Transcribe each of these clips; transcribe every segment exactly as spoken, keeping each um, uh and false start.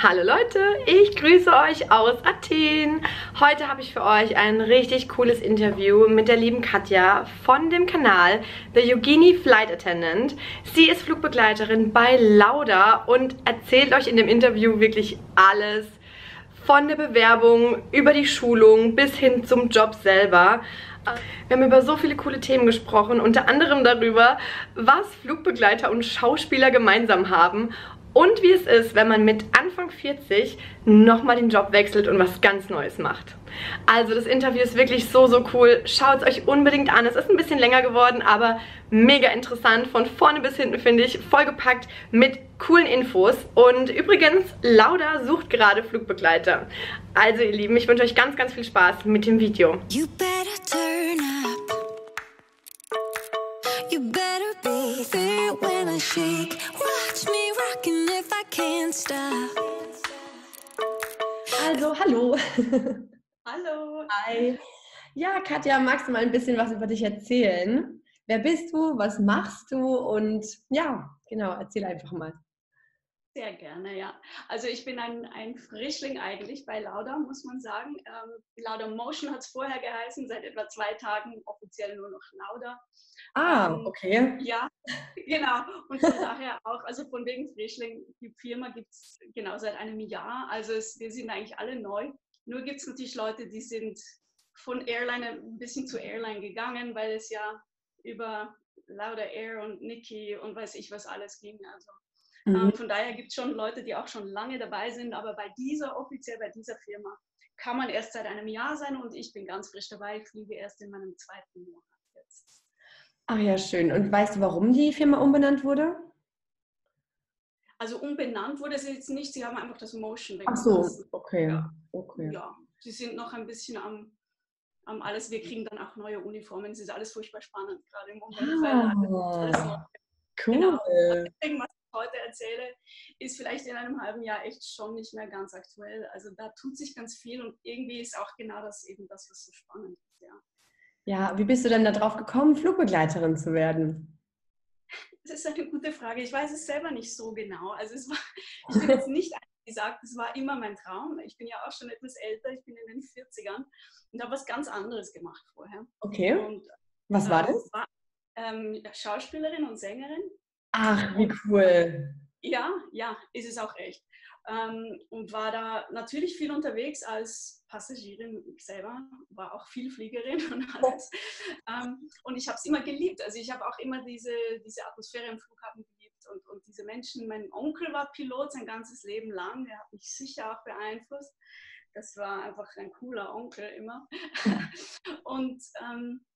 Hallo Leute, ich grüße euch aus Athen. Heute habe ich für euch ein richtig cooles Interview mit der lieben Katja von dem Kanal The YOGINI Flight Attendant. Sie ist Flugbegleiterin bei Lauda und erzählt euch in dem Interview wirklich alles. Von der Bewerbung, über die Schulung bis hin zum Job selber. Wir haben über so viele coole Themen gesprochen, unter anderem darüber, was Flugbegleiter und Schauspieler gemeinsam haben. Und wie es ist, wenn man mit Anfang vierzig nochmal den Job wechselt und was ganz Neues macht. Also das Interview ist wirklich so, so cool. Schaut es euch unbedingt an. Es ist ein bisschen länger geworden, aber mega interessant. Von vorne bis hinten, finde ich, vollgepackt mit coolen Infos. Und übrigens, Lauda sucht gerade Flugbegleiter. Also ihr Lieben, ich wünsche euch ganz, ganz viel Spaß mit dem Video. You better turn up. You better be there when I shake. Watch me. Also, hallo. Hallo. Hi. Ja, Katja, magst du mal ein bisschen was über dich erzählen? Wer bist du? Was machst du? Und ja, genau, erzähl einfach mal. Sehr gerne, ja. Also ich bin ein, ein Frischling eigentlich bei Lauda, muss man sagen. Ähm, Laudamotion hat es vorher geheißen, seit etwa zwei Tagen offiziell nur noch Lauda. Ah, ähm, okay. Ja, genau. Und von daher auch, also von wegen Frischling, die Firma gibt es genau seit einem Jahr. Also es, wir sind eigentlich alle neu. Nur gibt es natürlich Leute, die sind von Airline ein bisschen zu Airline gegangen, weil es ja über Lauda Air und Niki und weiß ich was alles ging. Also Mhm. Von daher gibt es schon Leute, die auch schon lange dabei sind, aber bei dieser offiziell, bei dieser Firma kann man erst seit einem Jahr sein und ich bin ganz frisch dabei, ich fliege erst in meinem zweiten Monat jetzt. Ach ja, schön. Und weißt du, warum die Firma umbenannt wurde? Also umbenannt wurde sie jetzt nicht, sie haben einfach das Motion weggelassen. Ach so, okay. Ja. Okay. Ja, sie sind noch ein bisschen am, am alles, wir kriegen dann auch neue Uniformen, es ist alles furchtbar spannend, gerade im Moment. Ah, cool. Genau. Deswegen, was heute erzähle, ist vielleicht in einem halben Jahr echt schon nicht mehr ganz aktuell. Also da tut sich ganz viel und irgendwie ist auch genau das eben das, was so spannend ist. Ja, ja, wie bist du denn darauf gekommen, Flugbegleiterin zu werden? Das ist eine gute Frage. Ich weiß es selber nicht so genau. Also es war, ich bin jetzt nicht gesagt, es war immer mein Traum. Ich bin ja auch schon etwas älter, ich bin in den vierzigern und habe was ganz anderes gemacht vorher. Okay, und, was war das? War, ähm, Schauspielerin und Sängerin. Ach, wie cool. Ja, ja, ist es auch echt. Ähm, und war da natürlich viel unterwegs als Passagierin selber, war auch viel Fliegerin und alles. Ähm, und ich habe es immer geliebt. Also ich habe auch immer diese, diese Atmosphäre im Flughafen geliebt und, und diese Menschen. Mein Onkel war Pilot sein ganzes Leben lang, der hat mich sicher auch beeinflusst. Das war einfach ein cooler Onkel immer. Und ähm,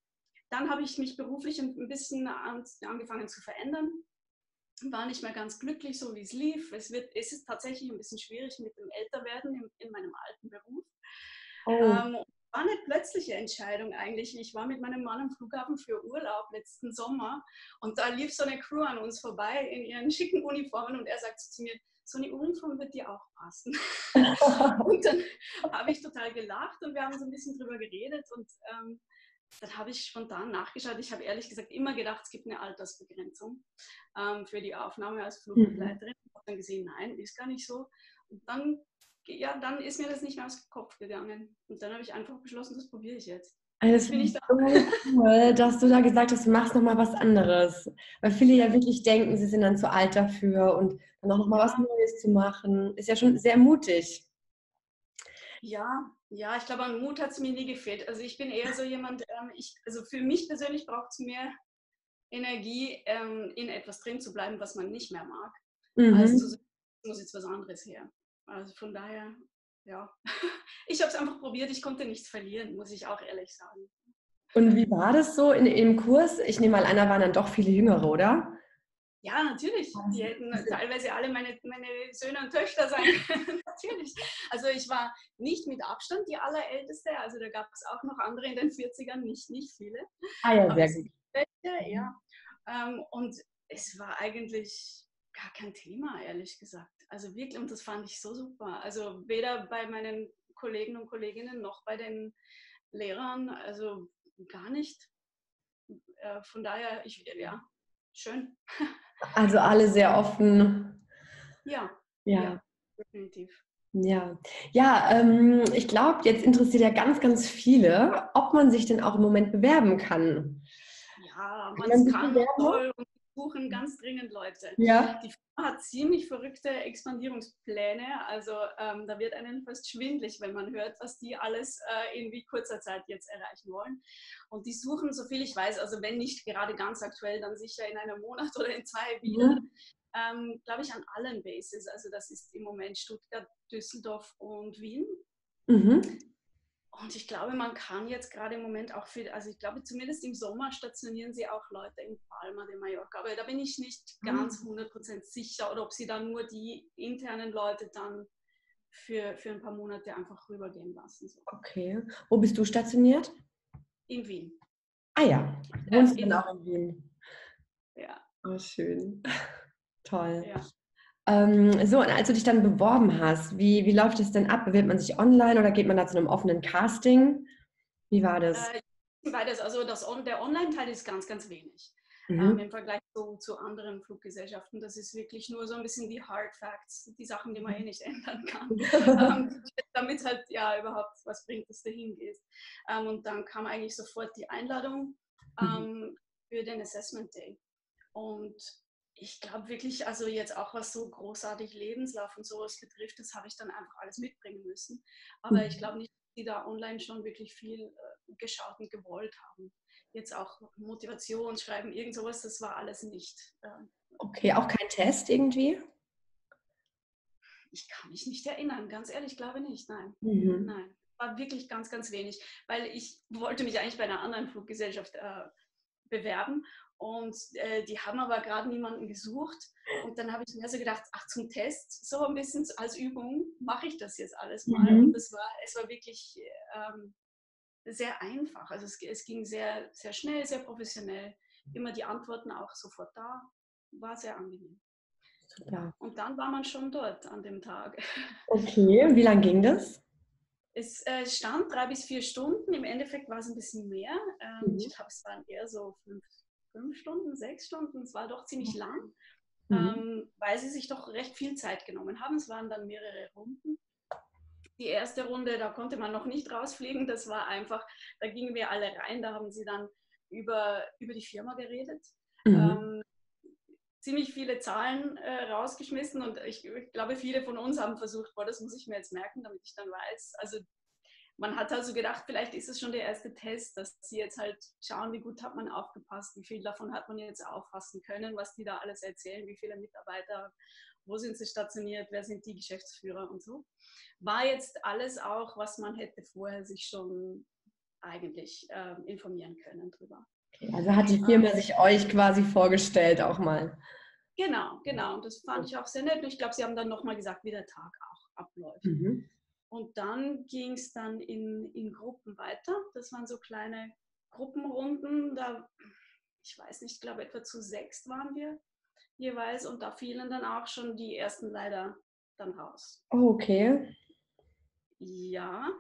dann habe ich mich beruflich ein bisschen an, angefangen zu verändern. War nicht mehr ganz glücklich, so wie es lief. Es, wird, es ist tatsächlich ein bisschen schwierig mit dem Älterwerden in, in meinem alten Beruf. Oh. Ähm, war eine plötzliche Entscheidung eigentlich. Ich war mit meinem Mann am Flughafen für Urlaub letzten Sommer und da lief so eine Crew an uns vorbei in ihren schicken Uniformen und er sagt so zu mir, so eine Uniform wird dir auch passen. Und dann habe ich total gelacht und wir haben so ein bisschen drüber geredet und ähm, dann habe ich spontan nachgeschaut. Ich habe ehrlich gesagt immer gedacht, es gibt eine Altersbegrenzung ähm, für die Aufnahme als Flugbegleiterin. Ich habe dann gesehen, nein, ist gar nicht so. Und dann, ja, dann ist mir das nicht mehr aus dem Kopf gegangen. Und dann habe ich einfach beschlossen, das probiere ich jetzt. Also das finde ich so cool, dass du da gesagt hast, du machst nochmal was anderes. Weil viele ja wirklich denken, sie sind dann zu alt dafür und dann auch nochmal was Neues zu machen. Ist ja schon sehr mutig. Ja, ja, ich glaube, an Mut hat es mir nie gefehlt. Also ich bin eher so jemand, ähm, ich, also für mich persönlich braucht es mehr Energie, ähm, in etwas drin zu bleiben, was man nicht mehr mag. Mhm. Als zu sagen, ich muss jetzt was anderes her. Also von daher, ja. Ich habe es einfach probiert, ich konnte nichts verlieren, muss ich auch ehrlich sagen. Und wie war das so in, im Kurs? Ich nehme mal an, da waren dann doch viele Jüngere, oder? Ja, natürlich. Die hätten teilweise alle meine, meine Söhne und Töchter sein können. Natürlich. Also ich war nicht mit Abstand die Allerälteste. Also da gab es auch noch andere in den vierzigern, nicht, nicht viele. Ah ja, sehr gut. Welche, ja. Und es war eigentlich gar kein Thema, ehrlich gesagt. Also wirklich, und das fand ich so super. Also weder bei meinen Kollegen und Kolleginnen noch bei den Lehrern. Also gar nicht. Von daher, ich, ja, schön. Also alle sehr offen. Ja. Ja. Ja. definitiv. Ja, ja ähm, ich glaube, jetzt interessiert ja ganz, ganz viele, ob man sich denn auch im Moment bewerben kann. Ja, man kann, kann bewerben? Und suchen ganz dringend Leute. Ja. Die Firma hat ziemlich verrückte Expandierungspläne, also ähm, da wird einem fast schwindlig, wenn man hört, was die alles äh, in wie kurzer Zeit jetzt erreichen wollen. Und die suchen, soviel ich weiß, also wenn nicht gerade ganz aktuell, dann sicher in einem Monat oder in zwei wieder. Mhm. Ähm, glaube ich, an allen Bases. Also das ist im Moment Stuttgart, Düsseldorf und Wien. Mhm. Und ich glaube, man kann jetzt gerade im Moment auch für, also ich glaube, zumindest im Sommer stationieren sie auch Leute in Palma de Mallorca. Aber da bin ich nicht ganz hundert Prozent sicher, oder ob sie dann nur die internen Leute dann für, für ein paar Monate einfach rübergehen lassen. So. Okay. Wo bist du stationiert? In Wien. Ah ja, du wohnst äh, in, auch in Wien. Ja. Oh, schön. Toll. Ja. Ähm, so, und als du dich dann beworben hast, wie, wie läuft es denn ab? Bewirbt man sich online oder geht man da zu einem offenen Casting? Wie war das? Äh, beides. Also das, der Online-Teil ist ganz, ganz wenig. Mhm. Ähm, im Vergleich zu, zu anderen Fluggesellschaften. Das ist wirklich nur so ein bisschen die Hard Facts, die Sachen, die man eh nicht ändern kann. ähm, damit halt ja überhaupt was bringt, dass du hingehst. Ähm, und dann kam eigentlich sofort die Einladung ähm, für den Assessment Day. Und ich glaube wirklich, also jetzt auch was so großartig Lebenslauf und sowas betrifft, das habe ich dann einfach alles mitbringen müssen. Aber ich glaube nicht, dass die da online schon wirklich viel äh, geschaut und gewollt haben. Jetzt auch Motivation, Schreiben, irgend sowas, das war alles nicht. Ähm, okay, auch kein Test irgendwie? Ich kann mich nicht erinnern, ganz ehrlich, glaube nicht, nein. Mhm. Nein, war wirklich ganz, ganz wenig. Weil ich wollte mich eigentlich bei einer anderen Fluggesellschaft äh, bewerben. Und äh, die haben aber gerade niemanden gesucht. Und dann habe ich mir so gedacht, ach, zum Test, so ein bisschen als Übung, mache ich das jetzt alles mal. Mhm. Und das war, es war wirklich ähm, sehr einfach. Also es, es ging sehr, sehr schnell, sehr professionell. Immer die Antworten auch sofort da. War sehr angenehm. Ja. Und dann war man schon dort an dem Tag. Okay, wie lange ging das? Es äh, stand drei bis vier Stunden. Im Endeffekt war es ein bisschen mehr. Ähm, mhm. Ich glaube, es waren eher so fünf Fünf Stunden, sechs Stunden, es war doch ziemlich lang, mhm. ähm, weil sie sich doch recht viel Zeit genommen haben. Es waren dann mehrere Runden. Die erste Runde, da konnte man noch nicht rausfliegen, das war einfach, da gingen wir alle rein, da haben sie dann über, über die Firma geredet. Mhm. Ähm, ziemlich viele Zahlen äh, rausgeschmissen und ich, ich glaube, viele von uns haben versucht, boah, das muss ich mir jetzt merken, damit ich dann weiß, also man hat also gedacht, vielleicht ist es schon der erste Test, dass sie jetzt halt schauen, wie gut hat man aufgepasst, wie viel davon hat man jetzt auffassen können, was die da alles erzählen, wie viele Mitarbeiter, wo sind sie stationiert, wer sind die Geschäftsführer und so. War jetzt alles auch, was man hätte vorher sich schon eigentlich äh, informieren können drüber. Okay, also hat die Firma ähm, sich euch quasi vorgestellt auch mal. Genau, genau. Und das fand ich auch sehr nett. Und ich glaube, sie haben dann nochmal gesagt, wie der Tag auch abläuft. Mhm. Und dann ging es dann in, in Gruppen weiter. Das waren so kleine Gruppenrunden. Da, ich weiß nicht, ich glaube etwa zu sechs waren wir jeweils. Und da fielen dann auch schon die ersten leider dann raus. Oh, okay. Ja.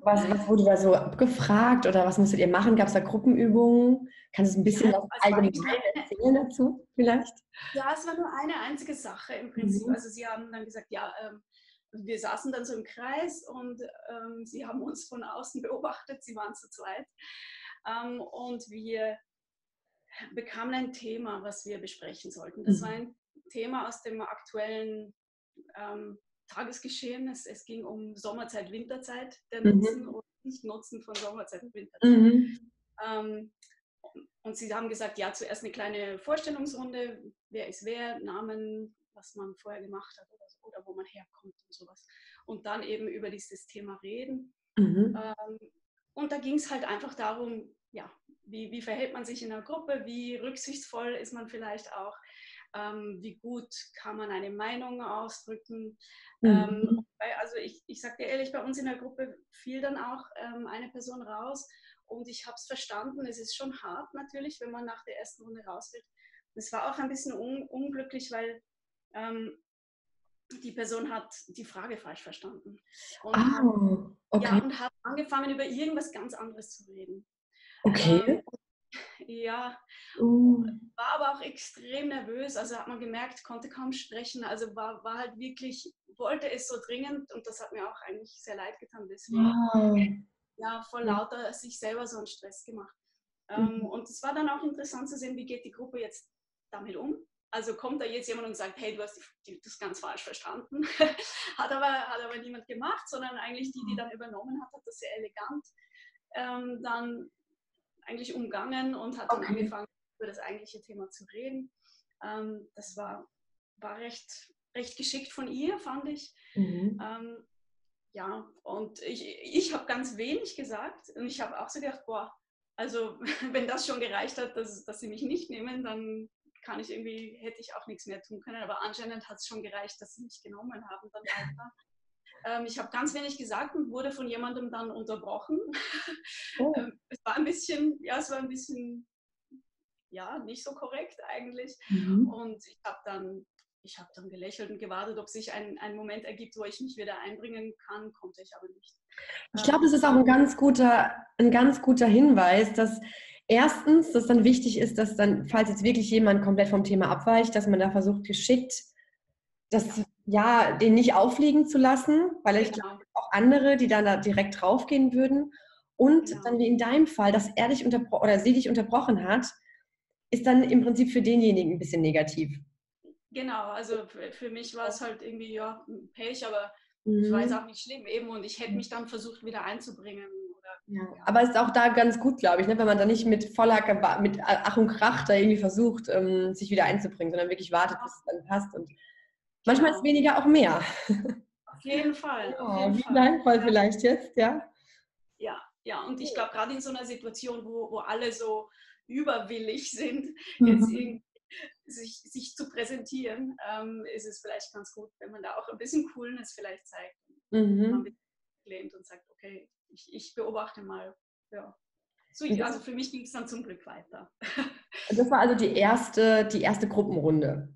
Was, was wurde da so abgefragt oder was musstet ihr machen? Gab es da Gruppenübungen? Kannst du ein bisschen was ja, allgemein erzählen dazu vielleicht? Ja, es war nur eine einzige Sache im Prinzip. Mhm. Also sie haben dann gesagt, ja, ähm, wir saßen dann so im Kreis und ähm, sie haben uns von außen beobachtet, sie waren zu zweit. Ähm, und wir bekamen ein Thema, was wir besprechen sollten. Das war ein Thema aus dem aktuellen ähm, Tagesgeschehen. Es, es ging um Sommerzeit, Winterzeit, der Nutzen mhm. und Nicht-Nutzen von Sommerzeit und Winterzeit. Mhm. Ähm, und sie haben gesagt, ja, zuerst eine kleine Vorstellungsrunde, wer ist wer, Namen, was man vorher gemacht hat oder, so, oder wo man herkommt und sowas. Und dann eben über dieses Thema reden. Mhm. Ähm, und da ging es halt einfach darum, ja, wie, wie verhält man sich in einer Gruppe, wie rücksichtsvoll ist man vielleicht auch, ähm, wie gut kann man eine Meinung ausdrücken. Mhm. Ähm, also ich, ich sage dir ehrlich, bei uns in der Gruppe fiel dann auch ähm, eine Person raus und ich habe es verstanden, es ist schon hart natürlich, wenn man nach der ersten Runde raus wird. Es war auch ein bisschen un unglücklich, weil Ähm, die Person hat die Frage falsch verstanden und, oh, okay. hat, ja, und hat angefangen, über irgendwas ganz anderes zu reden. Okay. Ähm, Ja, uh. war aber auch extrem nervös, also hat man gemerkt, konnte kaum sprechen, also war, war halt wirklich, wollte es so dringend und das hat mir auch eigentlich sehr leid getan, deswegen wow. ja, voll lauter sich selber so einen Stress gemacht. Mhm. Um, und es war dann auch interessant zu sehen, wie geht die Gruppe jetzt damit um, also kommt da jetzt jemand und sagt, hey, du hast die, die, das ganz falsch verstanden, hat, aber, hat aber niemand gemacht, sondern eigentlich die, die dann übernommen hat, hat das sehr elegant ähm, dann eigentlich umgangen und hat dann okay. angefangen, über das eigentliche Thema zu reden. Ähm, das war, war recht, recht geschickt von ihr, fand ich. Mhm. Ähm, ja, und ich, ich habe ganz wenig gesagt und ich habe auch so gedacht, boah, also wenn das schon gereicht hat, dass, dass sie mich nicht nehmen, dann kann ich irgendwie, hätte ich auch nichts mehr tun können, aber anscheinend hat es schon gereicht, dass sie mich genommen haben dann weiter. Ich habe ganz wenig gesagt und wurde von jemandem dann unterbrochen. Oh. Es war ein bisschen, ja, es war ein bisschen, ja, nicht so korrekt eigentlich. Mhm. Und ich habe dann, ich habe dann gelächelt und gewartet, ob sich ein, ein Moment ergibt, wo ich mich wieder einbringen kann, konnte ich aber nicht. Ich glaube, das ist auch ein ganz guter, ein ganz guter Hinweis, dass erstens, dass dann wichtig ist, dass dann, falls jetzt wirklich jemand komplett vom Thema abweicht, dass man da versucht, geschickt, das ja. ja, den nicht auffliegen zu lassen, weil ich genau. glaube, auch andere, die dann da direkt draufgehen würden. Und genau. dann wie in deinem Fall, dass er dich unterbrochen oder sie dich unterbrochen hat, ist dann im Prinzip für denjenigen ein bisschen negativ. Genau, also für mich war es halt irgendwie, ja, Pech, aber mhm. ich weiß auch nicht schlimm eben und ich hätte mich dann versucht, wieder einzubringen. Oder, ja. Ja. Aber es ist auch da ganz gut, glaube ich, ne? Wenn man da nicht mit voller, mit Ach und Krach da irgendwie versucht, ähm, sich wieder einzubringen, sondern wirklich wartet, bis es dann passt und manchmal genau. ist weniger auch mehr. Auf jeden Fall. Auf jeden Fall. Wie dankbar ja. vielleicht jetzt, ja? Ja, ja. Und ich glaube, gerade in so einer Situation, wo, wo alle so überwillig sind, mhm. jetzt irgendwie sich, sich zu präsentieren, ähm, ist es vielleicht ganz gut, wenn man da auch ein bisschen Coolness vielleicht zeigt. Mhm. Man wird gelehnt und sagt, okay, ich, ich beobachte mal. Ja. So, also für mich ging es dann zum Glück weiter. Das war also die erste, die erste Gruppenrunde.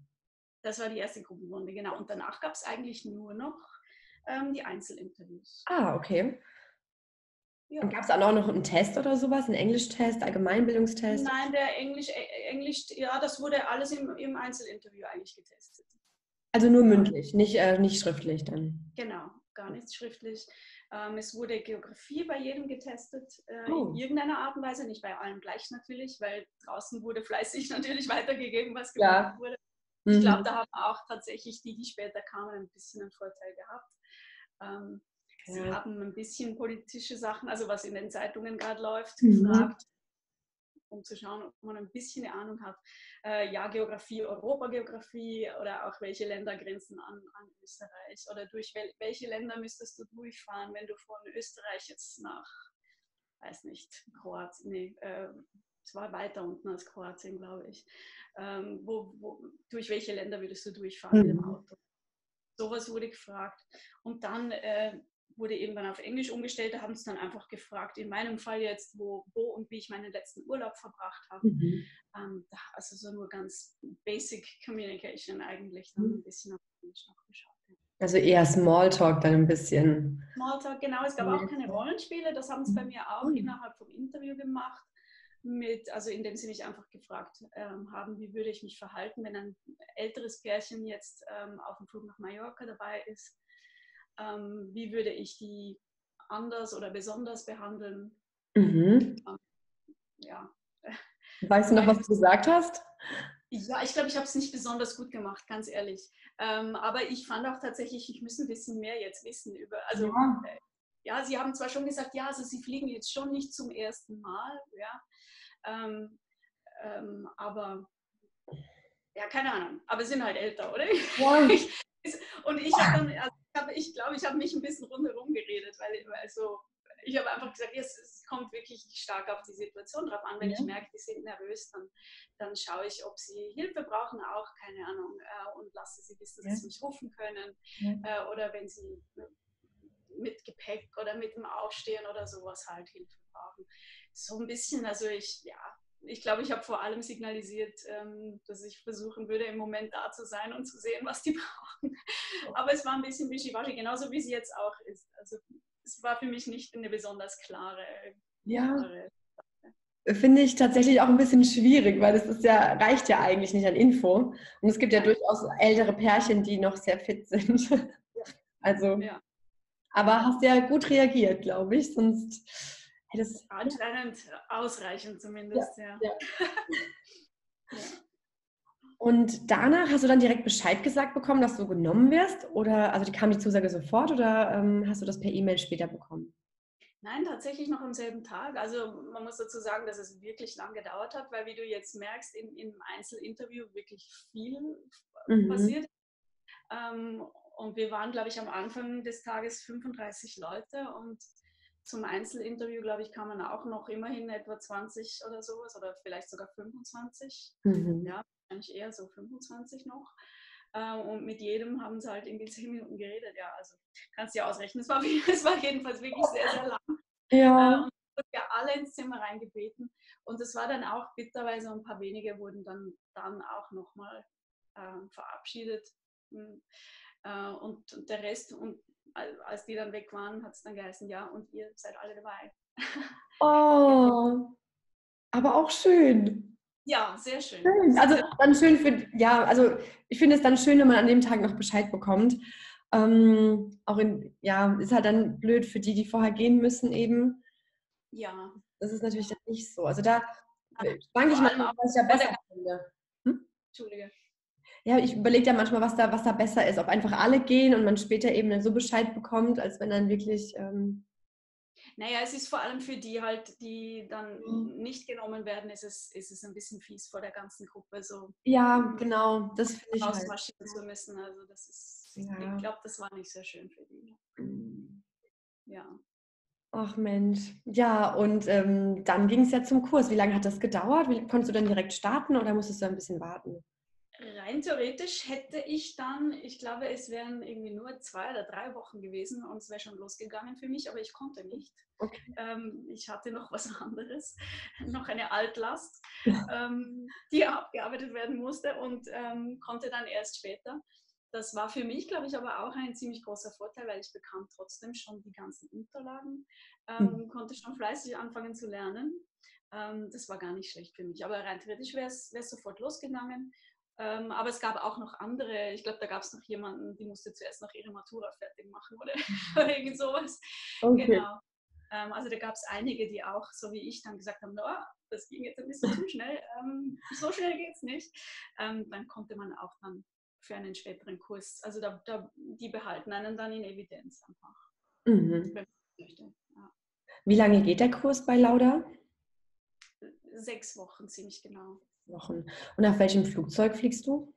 Das war die erste Gruppenrunde, genau. Und danach gab es eigentlich nur noch ähm, die Einzelinterviews. Ah, okay. Ja. Und gab es dann auch noch einen Test oder sowas? Einen Englischtest, Allgemeinbildungstest? Nein, der Englisch, Englisch, ja, das wurde alles im, im Einzelinterview eigentlich getestet. Also nur mündlich, nicht, äh, nicht schriftlich dann? Genau, gar nichts schriftlich. Ähm, es wurde Geografie bei jedem getestet, äh, oh. in irgendeiner Art und Weise, nicht bei allen gleich natürlich, weil draußen wurde fleißig natürlich weitergegeben, was gemacht ja. wurde. Ich glaube, da haben auch tatsächlich die, die später kamen, ein bisschen einen Vorteil gehabt. Ähm, ja. Sie haben ein bisschen politische Sachen, also was in den Zeitungen gerade läuft, mhm. gefragt, um zu schauen, ob man ein bisschen eine Ahnung hat. Äh, ja, Geografie, Europageografie oder auch welche Länder grenzen an, an Österreich oder durch wel welche Länder müsstest du durchfahren, wenn du von Österreich jetzt nach, weiß nicht, Kroatien, nee, äh, es war weiter unten als Kroatien, glaube ich. Ähm, wo, wo, durch welche Länder würdest du durchfahren mhm. mit dem Auto? Sowas wurde gefragt. Und dann äh, wurde irgendwann auf Englisch umgestellt. Da haben sie dann einfach gefragt, in meinem Fall jetzt, wo, wo und wie ich meinen letzten Urlaub verbracht habe. Mhm. Ähm, also so nur ganz basic Communication eigentlich. Dann ein bisschen auf Englisch noch geschaut. Also eher Smalltalk dann ein bisschen. Smalltalk, genau. Es gab auch keine Rollenspiele. Das haben sie bei mir auch mhm. innerhalb vom Interview gemacht. Mit, also indem sie mich einfach gefragt ähm, haben, wie würde ich mich verhalten, wenn ein älteres Pärchen jetzt ähm, auf dem Flug nach Mallorca dabei ist, ähm, wie würde ich die anders oder besonders behandeln? Mhm. Ja. Weißt du noch, was du gesagt hast? Ja, ich glaube, ich habe es nicht besonders gut gemacht, ganz ehrlich. Ähm, aber ich fand auch tatsächlich, ich muss ein bisschen mehr jetzt wissen über, also ja. äh, ja, sie haben zwar schon gesagt, ja, also sie fliegen jetzt schon nicht zum ersten Mal, ja, ähm, ähm, aber, ja, keine Ahnung, aber sind halt älter, oder? Wow. Und ich habe dann, also ich glaube, ich, glaub, ich habe mich ein bisschen rundherum geredet, weil also, ich habe einfach gesagt, yes, es kommt wirklich stark auf die Situation drauf an, wenn ja. ich merke, die sind nervös, dann, dann schaue ich, ob sie Hilfe brauchen, auch, keine Ahnung, äh, und lasse sie wissen, dass ja. sie mich rufen können, ja. äh, oder wenn sie mit Gepäck oder mit dem Aufstehen oder sowas halt Hilfe brauchen. So ein bisschen, also ich, ja, ich glaube, ich habe vor allem signalisiert, ähm, dass ich versuchen würde, im Moment da zu sein und zu sehen, was die brauchen. Aber es war ein bisschen wischiwaschi, genauso wie es jetzt auch ist. Also es war für mich nicht eine besonders klare, klare ja. Sache. finde ich tatsächlich auch ein bisschen schwierig, weil das ist ja, reicht ja eigentlich nicht an Info. Und es gibt ja durchaus ältere Pärchen, die noch sehr fit sind. Also, ja. Aber hast ja gut reagiert, glaube ich, sonst hättest du... Anscheinend ausreichend zumindest, ja. ja. ja. ja. Und danach hast du dann direkt Bescheid gesagt bekommen, dass du genommen wirst? Oder, also kam die Zusage sofort oder ähm, hast du das per E-Mail später bekommen? Nein, tatsächlich noch am selben Tag. Also man muss dazu sagen, dass es wirklich lang gedauert hat, weil wie du jetzt merkst, in, in einem Einzelinterview wirklich viel mhm. passiert. Ähm, und wir waren, glaube ich, am Anfang des Tages fünfunddreißig Leute und zum Einzelinterview, glaube ich, kamen auch noch immerhin etwa zwanzig oder sowas oder vielleicht sogar fünfundzwanzig. Mhm. Ja, wahrscheinlich eher so fünfundzwanzig noch. Und mit jedem haben sie halt irgendwie zehn Minuten geredet. Ja, also kannst du ja ausrechnen. Es war, es war jedenfalls wirklich sehr, sehr lang. Ja. Und wir alle ins Zimmer reingebeten. Und es war dann auch bitter, weil so ein paar wenige wurden dann, dann auch nochmal ähm, verabschiedet. Und, und der Rest, und als die dann weg waren, hat es dann geheißen, ja, und ihr seid alle dabei. Oh, aber auch schön. Ja, sehr schön. schön. Also dann schön für, ja, also ich finde es dann schön, wenn man an dem Tag noch Bescheid bekommt. Ähm, auch in, ja, ist halt dann blöd für die, die vorher gehen müssen eben. Ja. Das ist natürlich dann nicht so. Also da schwanke ich manchmal, was ich ja besser finde. Hm? Entschuldige. Ja, ich überlege ja manchmal, was da, was da besser ist. Ob einfach alle gehen und man später eben dann so Bescheid bekommt, als wenn dann wirklich... Ähm, Naja, es ist vor allem für die halt, die dann mhm. nicht genommen werden, ist es, ist es ein bisschen fies vor der ganzen Gruppe. So ja, genau, das finde ich rausmarschieren halt. Zu müssen. Also das ist, ja. Ich glaube, das war nicht sehr schön für die. Mhm. Ja. Ach Mensch. Ja, und ähm, dann ging es ja zum Kurs. Wie lange hat das gedauert? Wie, konntest du dann direkt starten oder musstest du ein bisschen warten? Rein theoretisch hätte ich dann, ich glaube, es wären irgendwie nur zwei oder drei Wochen gewesen und es wäre schon losgegangen für mich, aber ich konnte nicht. Okay. Ähm, ich hatte noch was anderes, noch eine Altlast, ja. ähm, die abgearbeitet werden musste und ähm, konnte dann erst später. Das war für mich, glaube ich, aber auch ein ziemlich großer Vorteil, weil ich bekam trotzdem schon die ganzen Unterlagen, ähm, mhm. konnte schon fleißig anfangen zu lernen. Ähm, das war gar nicht schlecht für mich, aber rein theoretisch wäre es sofort losgegangen. Ähm, aber es gab auch noch andere, ich glaube, da gab es noch jemanden, die musste zuerst noch ihre Matura fertig machen oder, oder irgend sowas. Okay. Genau. Ähm, also da gab es einige, die auch, so wie ich, dann gesagt haben, no, das ging jetzt ein bisschen zu schnell, ähm, so schnell geht es nicht. Ähm, dann konnte man auch dann für einen späteren Kurs, also da, da, die behalten einen dann in Evidenz einfach. Mhm. Wenn man möchte, ja. Wie lange geht der Kurs bei Lauda? Sechs Wochen, ziemlich genau. Wochen. Und auf welchem Flugzeug fliegst du?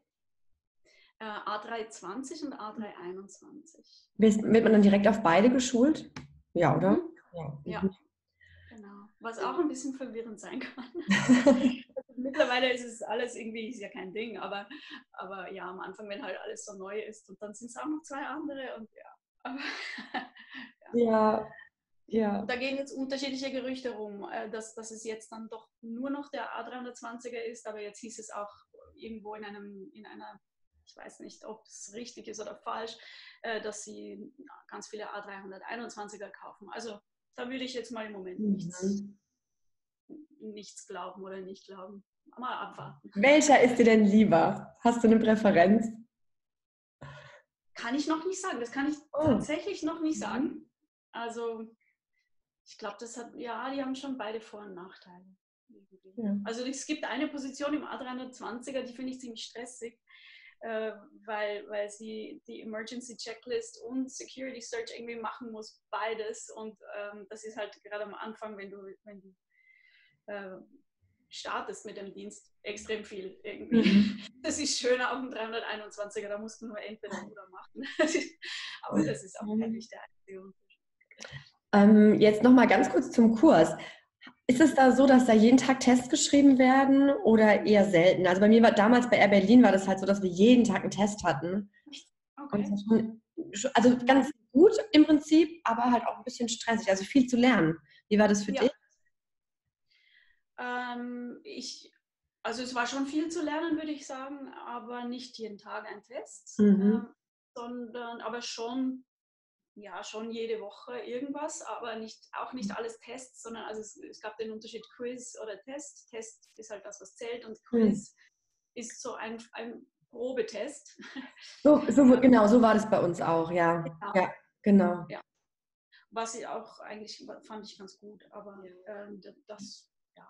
Äh, A drei zwanzig und A drei einundzwanzig. Wird man dann direkt auf beide geschult? Ja, oder? Mhm. Ja. ja, genau. Was auch ein bisschen verwirrend sein kann. Mittlerweile ist es alles irgendwie, ist ja kein Ding, aber, aber ja, am Anfang, wenn halt alles so neu ist und dann sind es auch noch zwei andere und ja. Aber, ja. ja. Ja. Da gehen jetzt unterschiedliche Gerüchte rum, dass, dass es jetzt dann doch nur noch der A dreihundertzwanziger ist, aber jetzt hieß es auch irgendwo in, einem, in einer, ich weiß nicht, ob es richtig ist oder falsch, dass sie ganz viele A dreihunderteinundzwanziger kaufen. Also da würde ich jetzt mal im Moment mhm. nichts, nichts glauben oder nicht glauben. Mal abwarten. Welcher ist dir denn lieber? Hast du eine Präferenz? Kann ich noch nicht sagen, das kann ich oh. tatsächlich noch nicht sagen. Also... Ich glaube, das hat, ja, die haben schon beide Vor- und Nachteile. Ja. Also es gibt eine Position im A dreihundertzwanziger, die finde ich ziemlich stressig, äh, weil, weil sie die Emergency Checklist und Security Search irgendwie machen muss, beides. Und ähm, das ist halt gerade am Anfang, wenn du, wenn du äh, startest mit dem Dienst, extrem viel irgendwie. Das ist schöner auf dem dreihunderteinundzwanziger, da musst du nur entweder oder machen. Aber das ist auch nicht der einzige Unterschied. Ähm, jetzt nochmal ganz kurz zum Kurs. Ist es da so, dass da jeden Tag Tests geschrieben werden oder eher selten? Also bei mir war damals bei Air Berlin war das halt so, dass wir jeden Tag einen Test hatten. Okay. Und schon, also ganz gut im Prinzip, aber halt auch ein bisschen stressig, also viel zu lernen. Wie war das für ja. dich? Ähm, ich, also es war schon viel zu lernen, würde ich sagen, aber nicht jeden Tag ein Test, mhm. äh, sondern aber schon ja schon jede Woche irgendwas, aber nicht, auch nicht alles Tests, sondern also es, es gab den Unterschied Quiz oder Test. Test ist halt das, was zählt, und Quiz mhm. ist so ein, ein Probetest. So, so, genau, so war das bei uns auch, ja. Genau. Ja, genau. Ja. Was ich auch eigentlich, fand ich ganz gut, aber ähm, das, ja.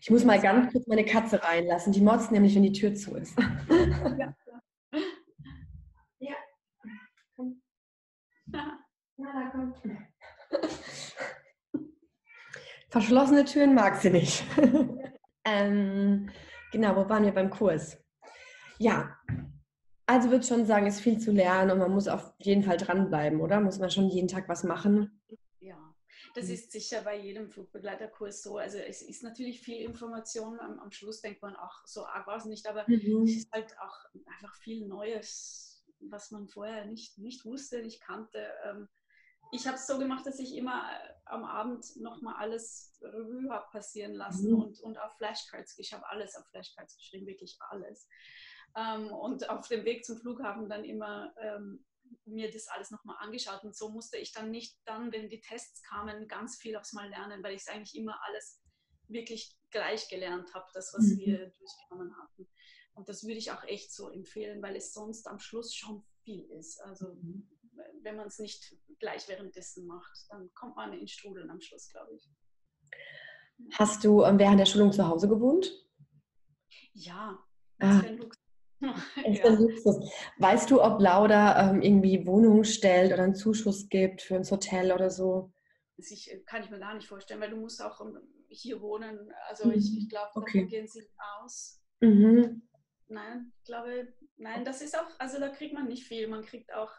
Ich muss mal ganz kurz meine Katze reinlassen, die motzt nämlich, wenn die Tür zu ist. Ja. Ja. Komm. Na, da kommt. Verschlossene Türen mag sie nicht. ähm, genau, wo waren wir beim Kurs? Ja, also würde ich schon sagen, es ist viel zu lernen und man muss auf jeden Fall dranbleiben, oder? Muss man schon jeden Tag was machen? Ja, das ist sicher bei jedem Flugbegleiterkurs so. Also es ist natürlich viel Information. Am, am Schluss denkt man auch, so arg war es nicht, aber mhm. es ist halt auch einfach viel Neues, was man vorher nicht, nicht wusste, nicht kannte. Ich habe es so gemacht, dass ich immer am Abend nochmal alles Revue habe passieren lassen mhm. und, und auf Flashcards. Ich habe alles auf Flashcards geschrieben, wirklich alles. Ähm, und auf dem Weg zum Flughafen dann immer ähm, mir das alles nochmal angeschaut, und so musste ich dann nicht dann, wenn die Tests kamen, ganz viel aufs Mal lernen, weil ich es eigentlich immer alles wirklich gleich gelernt habe, das, was mhm. wir durchgenommen hatten. Und das würde ich auch echt so empfehlen, weil es sonst am Schluss schon viel ist. Also mhm. wenn man es nicht gleich währenddessen macht, dann kommt man in Strudeln am Schluss, glaube ich. Hast du ähm, während der Schulung zu Hause gewohnt? Ja, das ah. für ein Luxus. Ja. Weißt du, ob Lauda ähm, irgendwie Wohnungen stellt oder einen Zuschuss gibt für ein Hotel oder so? Das ich, kann ich mir gar nicht vorstellen, weil du musst auch hier wohnen. Also mhm. ich, ich glaube, okay. da gehen sie aus. Mhm. Nein, ich glaube, nein, das ist auch, also da kriegt man nicht viel. Man kriegt auch,